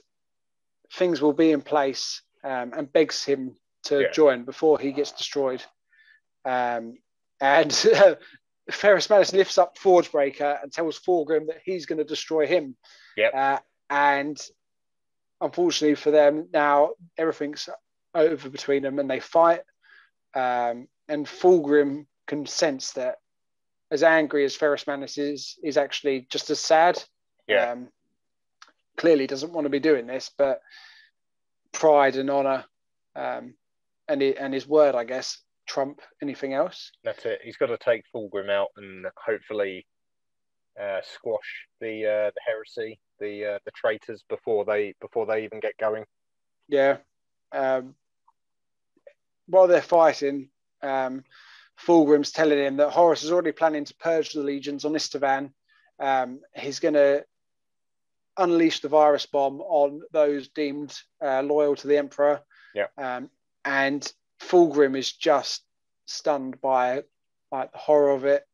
things will be in place um, and begs him to yeah. join before he gets destroyed. Um, and uh, Ferrus Manus lifts up Forgebreaker and tells Fulgrim that he's going to destroy him. Yep. Uh, and... Unfortunately for them, now everything's over between them and they fight. Um, and Fulgrim can sense that as angry as Ferrus Manus is, is actually just as sad. Yeah. Um, clearly doesn't want to be doing this, but pride and honour um, and, and his word, I guess, trump anything else. That's it. He's got to take Fulgrim out and hopefully... Uh, squash the uh, the heresy, the uh, the traitors before they before they even get going. Yeah. Um, while they're fighting, um, Fulgrim's telling him that Horus is already planning to purge the legions on Istvan. Um, he's going to unleash the virus bomb on those deemed uh, loyal to the Emperor. Yeah. Um, and Fulgrim is just stunned by like the horror of it,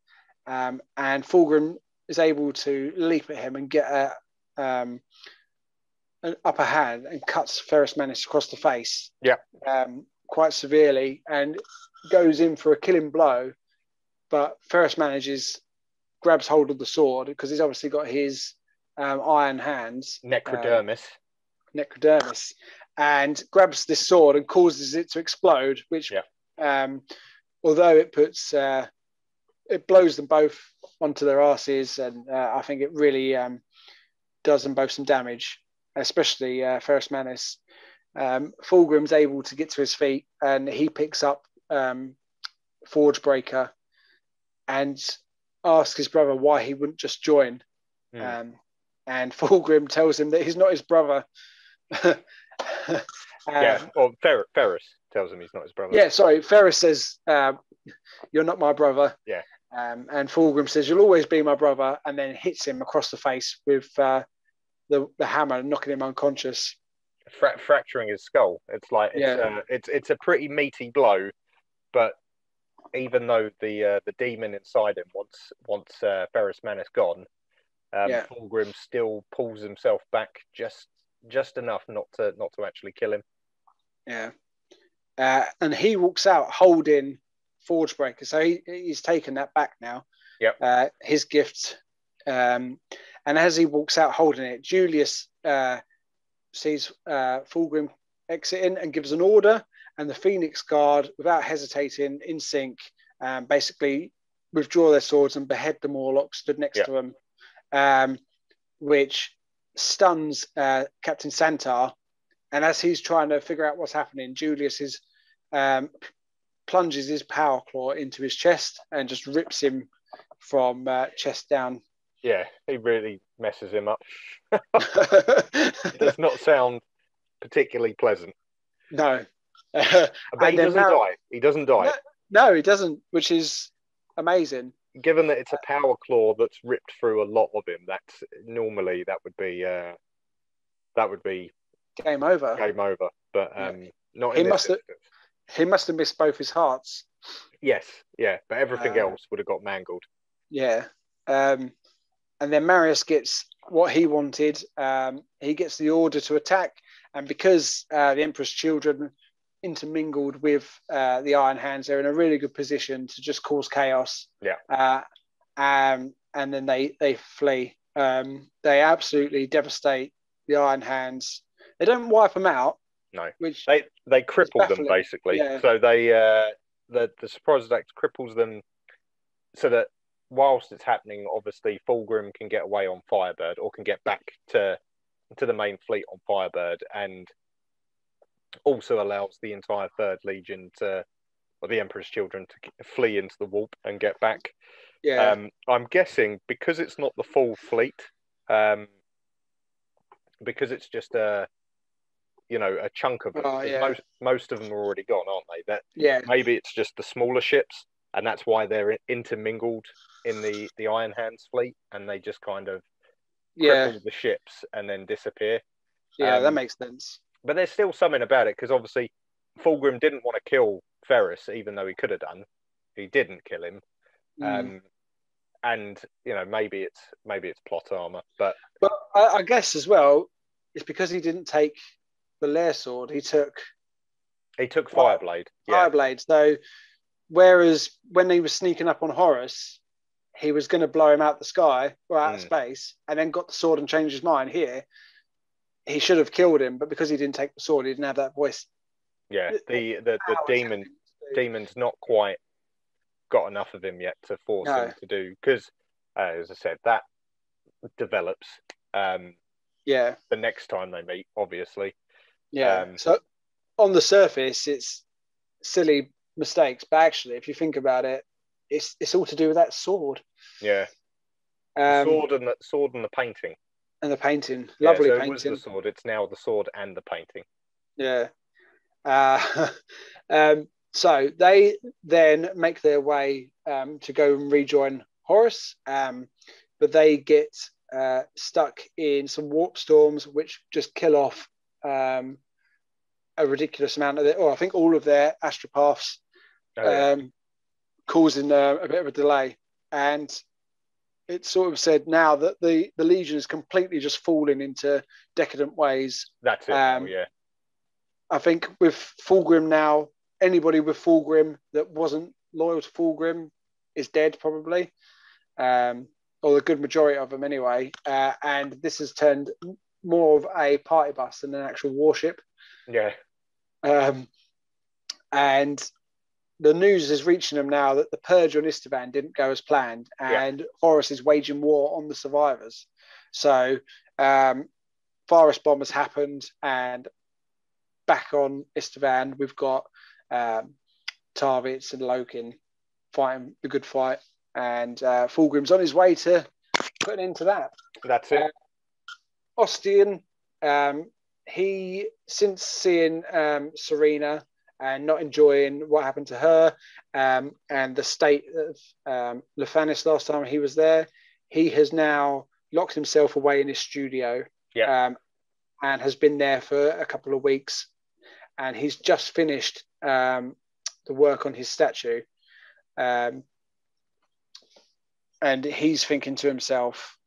um, and Fulgrim is able to leap at him and get a, um, an upper hand and cuts Ferrus Manus across the face yeah. um, quite severely and goes in for a killing blow. But Ferrus Manus grabs hold of the sword because he's obviously got his um, iron hands. Necrodermis. Um, necrodermis. And grabs this sword and causes it to explode, which, yeah. um, although it puts... Uh, it blows them both onto their asses, and uh, I think it really um, does them both some damage, especially uh, Ferrus Manus. Um, Fulgrim's able to get to his feet, and he picks up um, Forgebreaker and asks his brother why he wouldn't just join. Mm. Um, and Fulgrim tells him that he's not his brother. um, yeah, or Fer Ferrus tells him he's not his brother. Yeah, sorry, Ferrus says, uh, you're not my brother. Yeah. Um, and Fulgrim says, you'll always be my brother, and then hits him across the face with uh, the, the hammer, knocking him unconscious. Fra fracturing his skull. It's like, it's, yeah. uh, it's, it's a pretty meaty blow, but even though the uh, the demon inside him wants, wants uh, Ferrus Manus gone, um, yeah. Fulgrim still pulls himself back just just enough not to, not to actually kill him. Yeah. Uh, and he walks out holding... Forgebreaker, so he, he's taken that back now. Yep. Uh, his gift, um, and as he walks out holding it, Julius uh, sees uh, Fulgrim exiting and gives an order, and the Phoenix Guard, without hesitating, in sync, um, basically withdraw their swords and behead the Morlocks stood next yep. to them, um, which stuns uh, Captain Santar. And as he's trying to figure out what's happening, Julius is. Um, plunges his power claw into his chest and just rips him from uh, chest down. Yeah, he really messes him up. It does not sound particularly pleasant. No. Uh, but he doesn't now, die. He doesn't die. No, no, he doesn't, which is amazing. Given that it's a power claw that's ripped through a lot of him, that's normally that would be uh, that would be game over. Game over. But um, yeah. not in he this must have He must have missed both his hearts. Yes, yeah, but everything uh, else would have got mangled. Yeah. Um, and then Marius gets what he wanted. Um, he gets the order to attack. And because uh, the Emperor's Children intermingled with uh, the Iron Hands, they're in a really good position to just cause chaos. Yeah. Uh, um, and then they, they flee. Um, they absolutely devastate the Iron Hands. They don't wipe them out. No, Which they they cripple them basically. Yeah. So they uh, the the surprise attack cripples them, so that whilst it's happening, obviously Fulgrim can get away on Firebird, or can get back to to the main fleet on Firebird, and also allows the entire Third Legion to, or the Emperor's Children, to flee into the warp and get back. Yeah, um, I'm guessing because it's not the full fleet, um, because it's just a, you know, a chunk of them. Oh, yeah. Most most of them are already gone, aren't they? That yeah. Maybe it's just the smaller ships, and that's why they're intermingled in the the Iron Hands fleet, and they just kind of yeah cripple the ships and then disappear. Yeah, um, that makes sense. But there's still something about it, because obviously Fulgrim didn't want to kill Ferrus, even though he could have done. He didn't kill him. Mm. Um, and, you know, maybe it's maybe it's plot armor. But but I, I guess as well, it's because he didn't take the Laer sword. He took... He took Fireblade. Fire, yeah. Fireblade. So, whereas when he was sneaking up on Horus, he was going to blow him out the sky, or out mm. of space, and then got the sword and changed his mind. Here, he should have killed him, but because he didn't take the sword, he didn't have that voice. Yeah, the, the, the demon demon's not quite got enough of him yet to force no. him to do, because, uh, as I said, that develops um, yeah. the next time they meet, obviously. Yeah, um, so on the surface, it's silly mistakes, but actually, if you think about it, it's it's all to do with that sword. Yeah, um, sword, and the, sword and the painting. And the painting. Lovely yeah, so painting. It was the sword, it's now the sword and the painting. Yeah. Uh, um, so they then make their way um, to go and rejoin Horus, um, but they get uh, stuck in some warp storms, which just kill off um, a ridiculous amount of their, or I think all of their astropaths, oh, yeah. um, causing uh, a bit of a delay. And it's sort of said now that the, the Legion is completely just falling into decadent ways. That's it, um, oh, yeah. I think with Fulgrim now, anybody with Fulgrim that wasn't loyal to Fulgrim is dead, probably, um, or the good majority of them anyway. Uh, and this has turned more of a party bus than an actual warship. Yeah. Um, and the news is reaching them now that the purge on Istvan didn't go as planned, and yeah. Horus is waging war on the survivors. So, um, Forest Bomb has happened, and back on Istvan, we've got um, Tarvitz and Loken fighting the good fight, and uh, Fulgrim's on his way to putting into that. That's it. Uh, Ostian, um, he, since seeing um, Serena and not enjoying what happened to her, um, and the state of um, Lephanis last time he was there, he has now locked himself away in his studio, yeah. um, and has been there for a couple of weeks. And he's just finished um, the work on his statue. Um, and he's thinking to himself,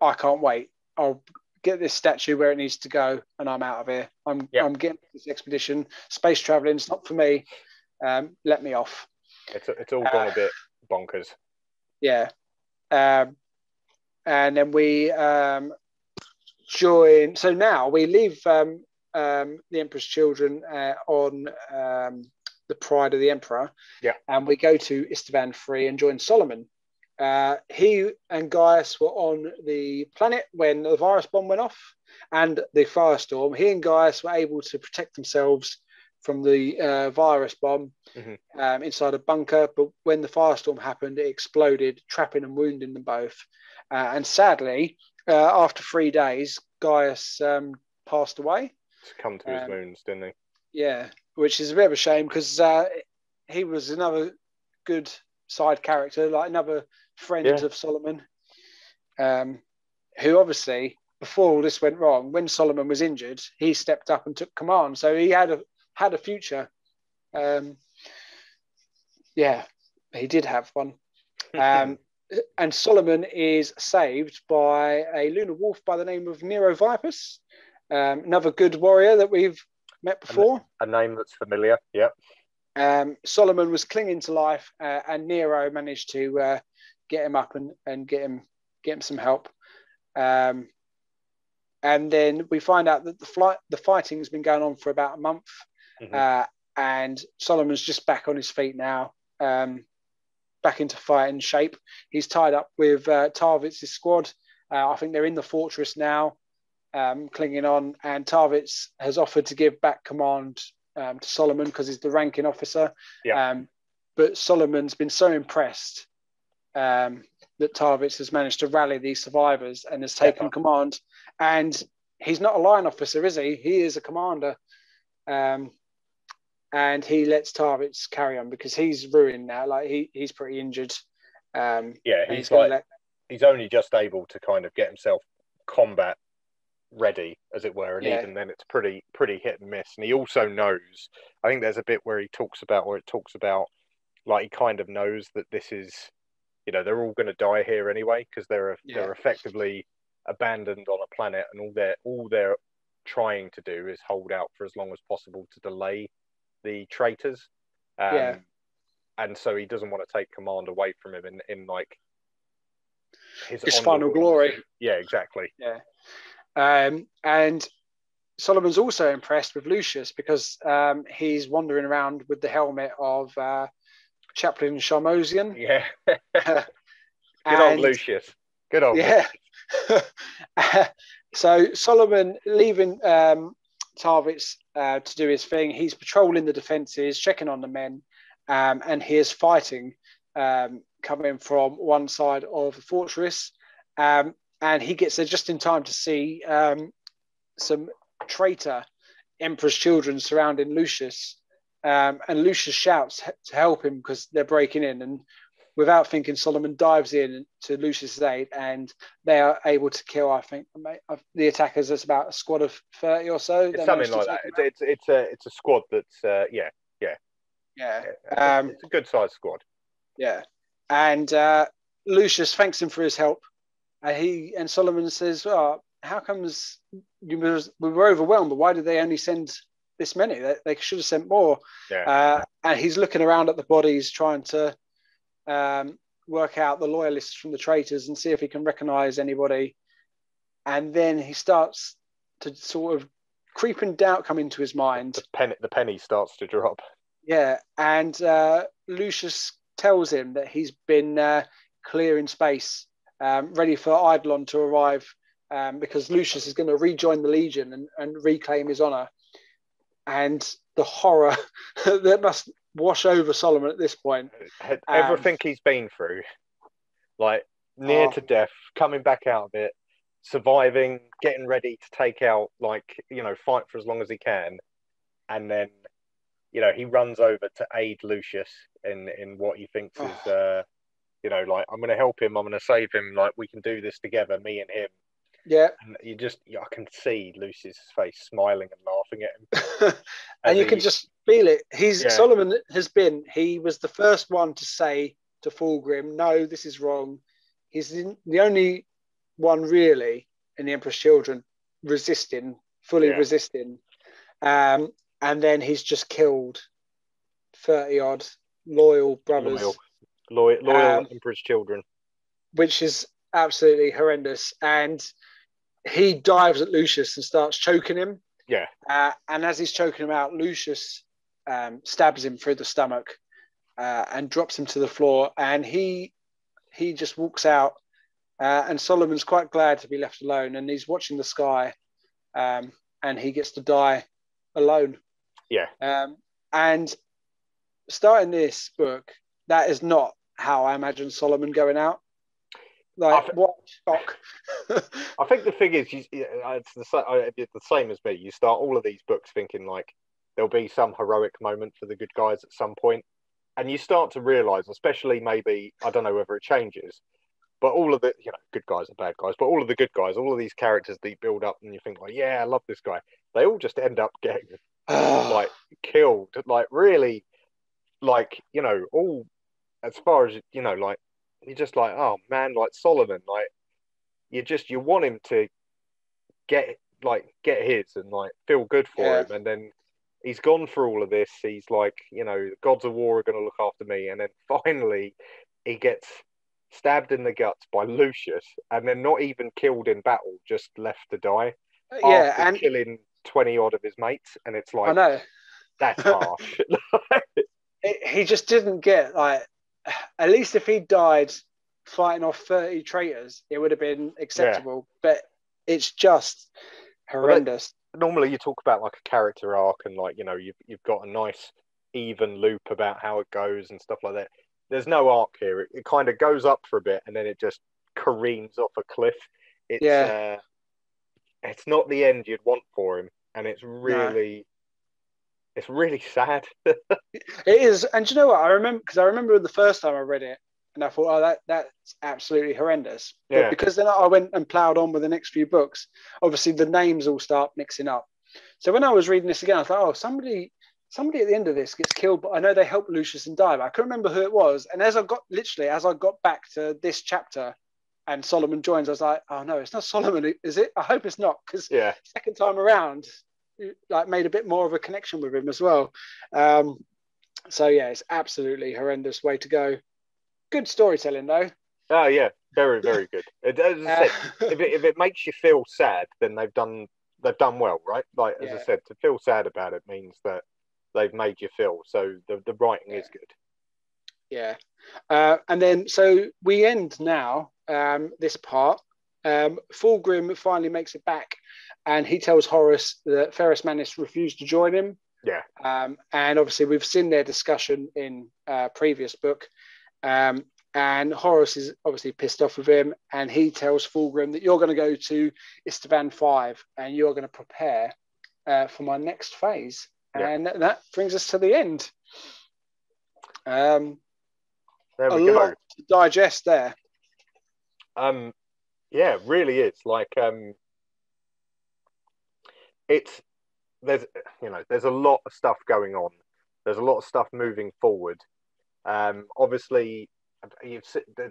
I can't wait. I'll get this statue where it needs to go, and I'm out of here. I'm, yep. I'm getting this expedition. Space traveling's not for me. Um, let me off. It's, it's all gone uh, a bit bonkers. Yeah. Um, and then we um, join. So now we leave... Um, Um, the Emperor's Children uh, on um, the Pride of the Emperor. Yeah. And we go to Istvan three and join Solomon. Uh, he and Gaius were on the planet when the virus bomb went off and the firestorm. He and Gaius were able to protect themselves from the uh, virus bomb mm-hmm. um, inside a bunker. But when the firestorm happened, it exploded, trapping and wounding them both. Uh, and sadly, uh, after three days, Gaius um, passed away. Come to his um, wounds, didn't he? Yeah, which is a bit of a shame, because uh, he was another good side character, like another friend yeah. of Solomon, um, who obviously, before all this went wrong, when Solomon was injured, he stepped up and took command, so he had a had a future. Um, yeah, he did have one. Um, and Solomon is saved by a lunar wolf by the name of Nero Vipus. Um, another good warrior that we've met before. A name that's familiar, yep. Um, Solomon was clinging to life, uh, and Nero managed to uh, get him up and, and get him get him some help. Um, and then we find out that the flight, the fighting has been going on for about a month, mm-hmm. uh, and Solomon's just back on his feet now, um, back into fighting shape. He's tied up with uh, Tarvitz's squad. Uh, I think they're in the fortress now, um, clinging on. And Tarvitz has offered to give back command um, to Solomon because he's the ranking officer. Yeah. Um, but Solomon's been so impressed um, that Tarvitz has managed to rally these survivors and has taken yeah. command. And he's not a line officer, is he? He is a commander. Um, and he lets Tarvitz carry on because he's ruined now. Like he, he's pretty injured. Um, yeah, he's, he's like... Let, he's only just able to kind of get himself combat ready, as it were, and yeah. even then it's pretty pretty hit and miss. And he also knows, I think there's a bit where he talks about, where it talks about, like he kind of knows that this is, you know, they're all going to die here anyway because they're yeah. they're effectively abandoned on a planet, and all they're all they're trying to do is hold out for as long as possible to delay the traitors. Um, yeah. And so he doesn't want to take command away from him in, in like his, his final glory. Yeah, exactly. Yeah, um, and Solomon's also impressed with Lucius because um, he's wandering around with the helmet of uh, Chaplain Charmosian. Yeah, good and, old Lucius. Good old. Yeah. So Solomon, leaving um, Tarvitz uh, to do his thing, he's patrolling the defences, checking on the men, um, and he is fighting. Um, coming from one side of the fortress, um, and he gets there just in time to see um, some traitor Emperor's Children surrounding Lucius, um, and Lucius shouts to help him because they're breaking in, and without thinking Solomon dives in to Lucius's aid, and they are able to kill, I think, the attackers. It's about a squad of thirty or so. It's something like that. It's, it's, a, it's a squad that's, uh, yeah, yeah. Yeah. yeah. Um, it's a good-sized squad. Yeah. And uh, Lucius thanks him for his help. And he and Solomon says, well, how comes you was, we were overwhelmed, but why did they only send this many? They, they should have sent more. Yeah. Uh, and he's looking around at the bodies, trying to um, work out the loyalists from the traitors and see if he can recognize anybody. And then he starts to sort of creeping doubt come into his mind. The penny, the penny starts to drop. Yeah. And uh, Lucius tells him that he's been uh, clearing space, um, ready for Eidolon to arrive, um, because Lucius is going to rejoin the Legion and, and reclaim his honour. And the horror that must wash over Solomon at this point. Everything um, he's been through, like near oh. to death, coming back out of it, surviving, getting ready to take out, like, you know, fight for as long as he can. And then, you know, he runs over to aid Lucius in, in what he thinks oh. is, uh, you know, like, I'm going to help him, I'm going to save him, like, we can do this together, me and him. Yeah. And you just, I can see Lucius's face smiling and laughing at him. and and he, you can just feel it. He's yeah. Solomon has been, he was the first one to say to Fulgrim, no, this is wrong. He's the, the only one, really, in the Emperor's Children resisting, fully yeah. resisting. Um, And then he's just killed thirty-odd loyal brothers. Loyal, loyal, loyal um, Emperor's Children. Which is absolutely horrendous. And he dives at Lucius and starts choking him. Yeah. Uh, and as he's choking him out, Lucius um, stabs him through the stomach uh, and drops him to the floor. And he, he just walks out. Uh, and Solomon's quite glad to be left alone. And he's watching the sky. Um, and he gets to die alone. Yeah. Um, and starting this book, that is not how I imagine Solomon going out. Like, I th- what shock. I think the thing is, you, it's, the, it's the same as me. You start all of these books thinking, like, there'll be some heroic moment for the good guys at some point. And you start to realise, especially maybe, I don't know whether it changes, but all of the, you know, good guys and bad guys, but all of the good guys, all of these characters that you build up and you think, like, yeah, I love this guy. They all just end up getting, like, killed. Like, really, like, you know, all, as far as, you know, like, you're just like, oh, man, like, Solomon, like, you just, you want him to get, like, get his and, like, feel good for yeah. him. And then he's gone through all of this. He's like, you know, the gods of war are going to look after me. And then finally he gets stabbed in the guts by Lucius, and then not even killed in battle, just left to die. Yeah, and killing twenty odd of his mates, and it's like, I know, that's harsh. He just didn't get, like, At least if he died fighting off thirty traitors, it would have been acceptable. Yeah. But it's just horrendous. Well, that, normally you talk about like a character arc and like, you know, you've you've got a nice even loop about how it goes and stuff like that. There's no arc here. It, it kind of goes up for a bit and then it just careens off a cliff. It's, yeah. Uh, it's not the end you'd want for him. And it's really... No. It's really sad. It is. And do you know what? I remember, because I remember the first time I read it and I thought, oh, that that's absolutely horrendous. Yeah. But because then I went and ploughed on with the next few books, obviously the names all start mixing up. So when I was reading this again, I thought, oh, somebody somebody at the end of this gets killed. But I know they helped Lucius and die, but I couldn't remember who it was. And as I got, literally, as I got back to this chapter and Solomon joins, I was like, oh, no, it's not Solomon, is it? I hope it's not, because yeah. second time around... like made a bit more of a connection with him as well. Um, so yeah, it's absolutely horrendous way to go. Good storytelling though. Oh yeah, very very good. As I said, uh, if, it, if it makes you feel sad, then they've done they've done well, right? Like as yeah. I said, to feel sad about it means that they've made you feel. So the the writing yeah. is good. Yeah, uh, and then so we end now um, this part. Um, Fulgrim finally makes it back. And he tells Horus that Ferrus Manus refused to join him. Yeah. Um, and obviously we've seen their discussion in a previous book. Um, and Horus is obviously pissed off with him. And he tells Fulgrim that you're going to go to Istvan five and you're going to prepare uh, for my next phase. Yeah. And th- that brings us to the end. Um, there we a go. Lot to digest there. Um, yeah, it really is. Like... Um... It's there's you know there's a lot of stuff going on. There's a lot of stuff moving forward. Um, obviously, you've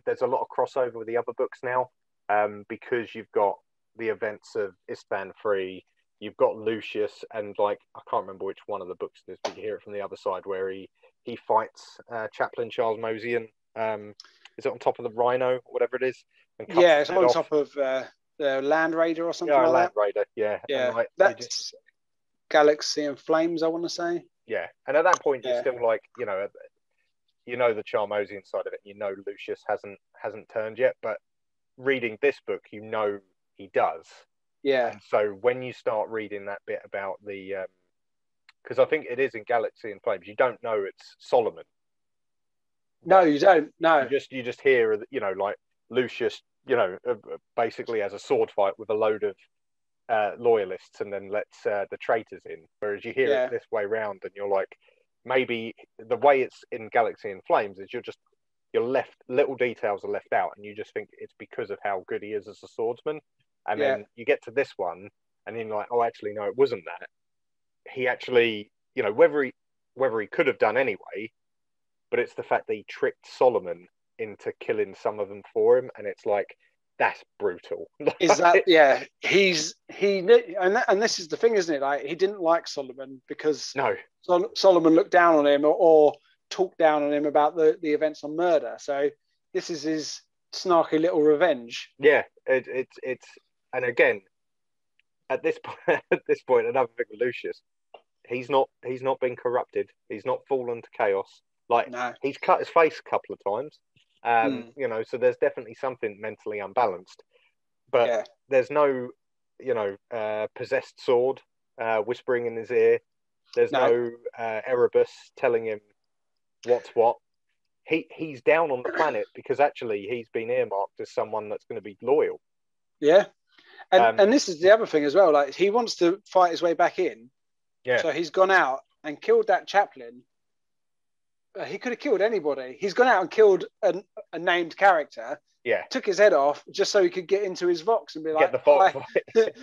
there's a lot of crossover with the other books now um, because you've got the events of Istvan three. You've got Lucius and like I can't remember which one of the books it is, but you hear it from the other side where he he fights uh, Chaplain Charmosian. Um, is it on top of the Rhino, whatever it is? And yeah, it's on off. top of. Uh... The Land Raider or something yeah, like Land that. Raider, yeah. Yeah, and like, that's just... Galaxy and Flames, I want to say. Yeah, and at that point, yeah. you're still like, you know, you know the Charmosian side of it. You know Lucius hasn't hasn't turned yet, but reading this book, you know he does. Yeah. And so when you start reading that bit about the... Because um, I think it is in Galaxy and Flames, you don't know it's Solomon. No, you don't, no. You just, you just hear, you know, like Lucius... you know, basically as a sword fight with a load of uh, loyalists and then lets uh, the traitors in. Whereas you hear yeah. it this way round and you're like, maybe the way it's in Galaxy and Flames is you're just, you're left, little details are left out and you just think it's because of how good he is as a swordsman. And yeah. then you get to this one and then you're like, oh, actually, no, it wasn't that. He actually, you know, whether he, whether he could have done anyway, but it's the fact that he tricked Solomon into killing some of them for him, and it's like that's brutal. Is that yeah? He's he and that, and this is the thing, isn't it? Like he didn't like Solomon because no Sol- Solomon looked down on him or, or talked down on him about the, the events on murder. So this is his snarky little revenge. Yeah, it's it, it's and again at this point, at this point another thing with Lucius, he's not he's not been corrupted. He's not fallen to chaos. Like no. he's cut his face a couple of times. Um, mm. You know, so there's definitely something mentally unbalanced, but yeah. there's no, you know, uh, possessed sword uh, whispering in his ear. There's no, no uh, Erebus telling him what's what. He he's down on the planet because actually he's been earmarked as someone that's going to be loyal. Yeah, and um, and this is the other thing as well. Like he wants to fight his way back in. Yeah. So he's gone out and killed that chaplain. He could have killed anybody. He's gone out and killed an, a named character. Yeah. Took his head off just so he could get into his vox and be like, get the vox. Like,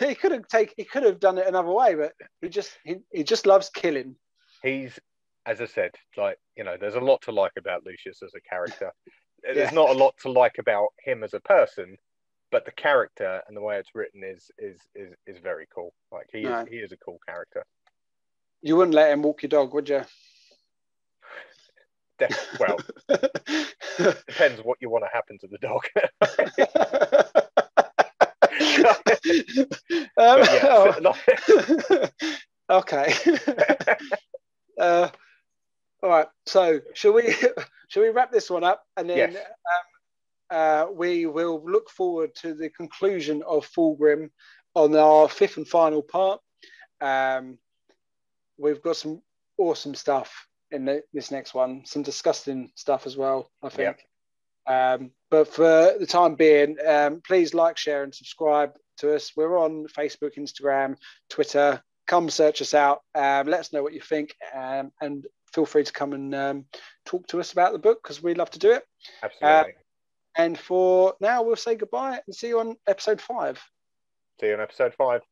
he could have take. He could have done it another way, but he just he, he just loves killing. He's, as I said, like you know, there's a lot to like about Lucius as a character. yeah. There's not a lot to like about him as a person, but the character and the way it's written is is is is very cool. Like he no. is, he is a cool character. You wouldn't let him walk your dog, would you? Well, depends what you want to happen to the dog. um, yeah, oh. Okay. uh, all right. So shall we shall we wrap this one up, and then yes. um, uh, we will look forward to the conclusion of Fulgrim on our fifth and final part. Um, we've got some awesome stuff in the, this next one, some disgusting stuff as well, I think. Yeah. Um, but for the time being, um, please like, share, and subscribe to us. We're on Facebook, Instagram, Twitter. Come search us out. Um, let us know what you think, um, and feel free to come and um, talk to us about the book, because we love to do it. Absolutely. Um, and for now, we'll say goodbye and see you on episode five. See you on episode five.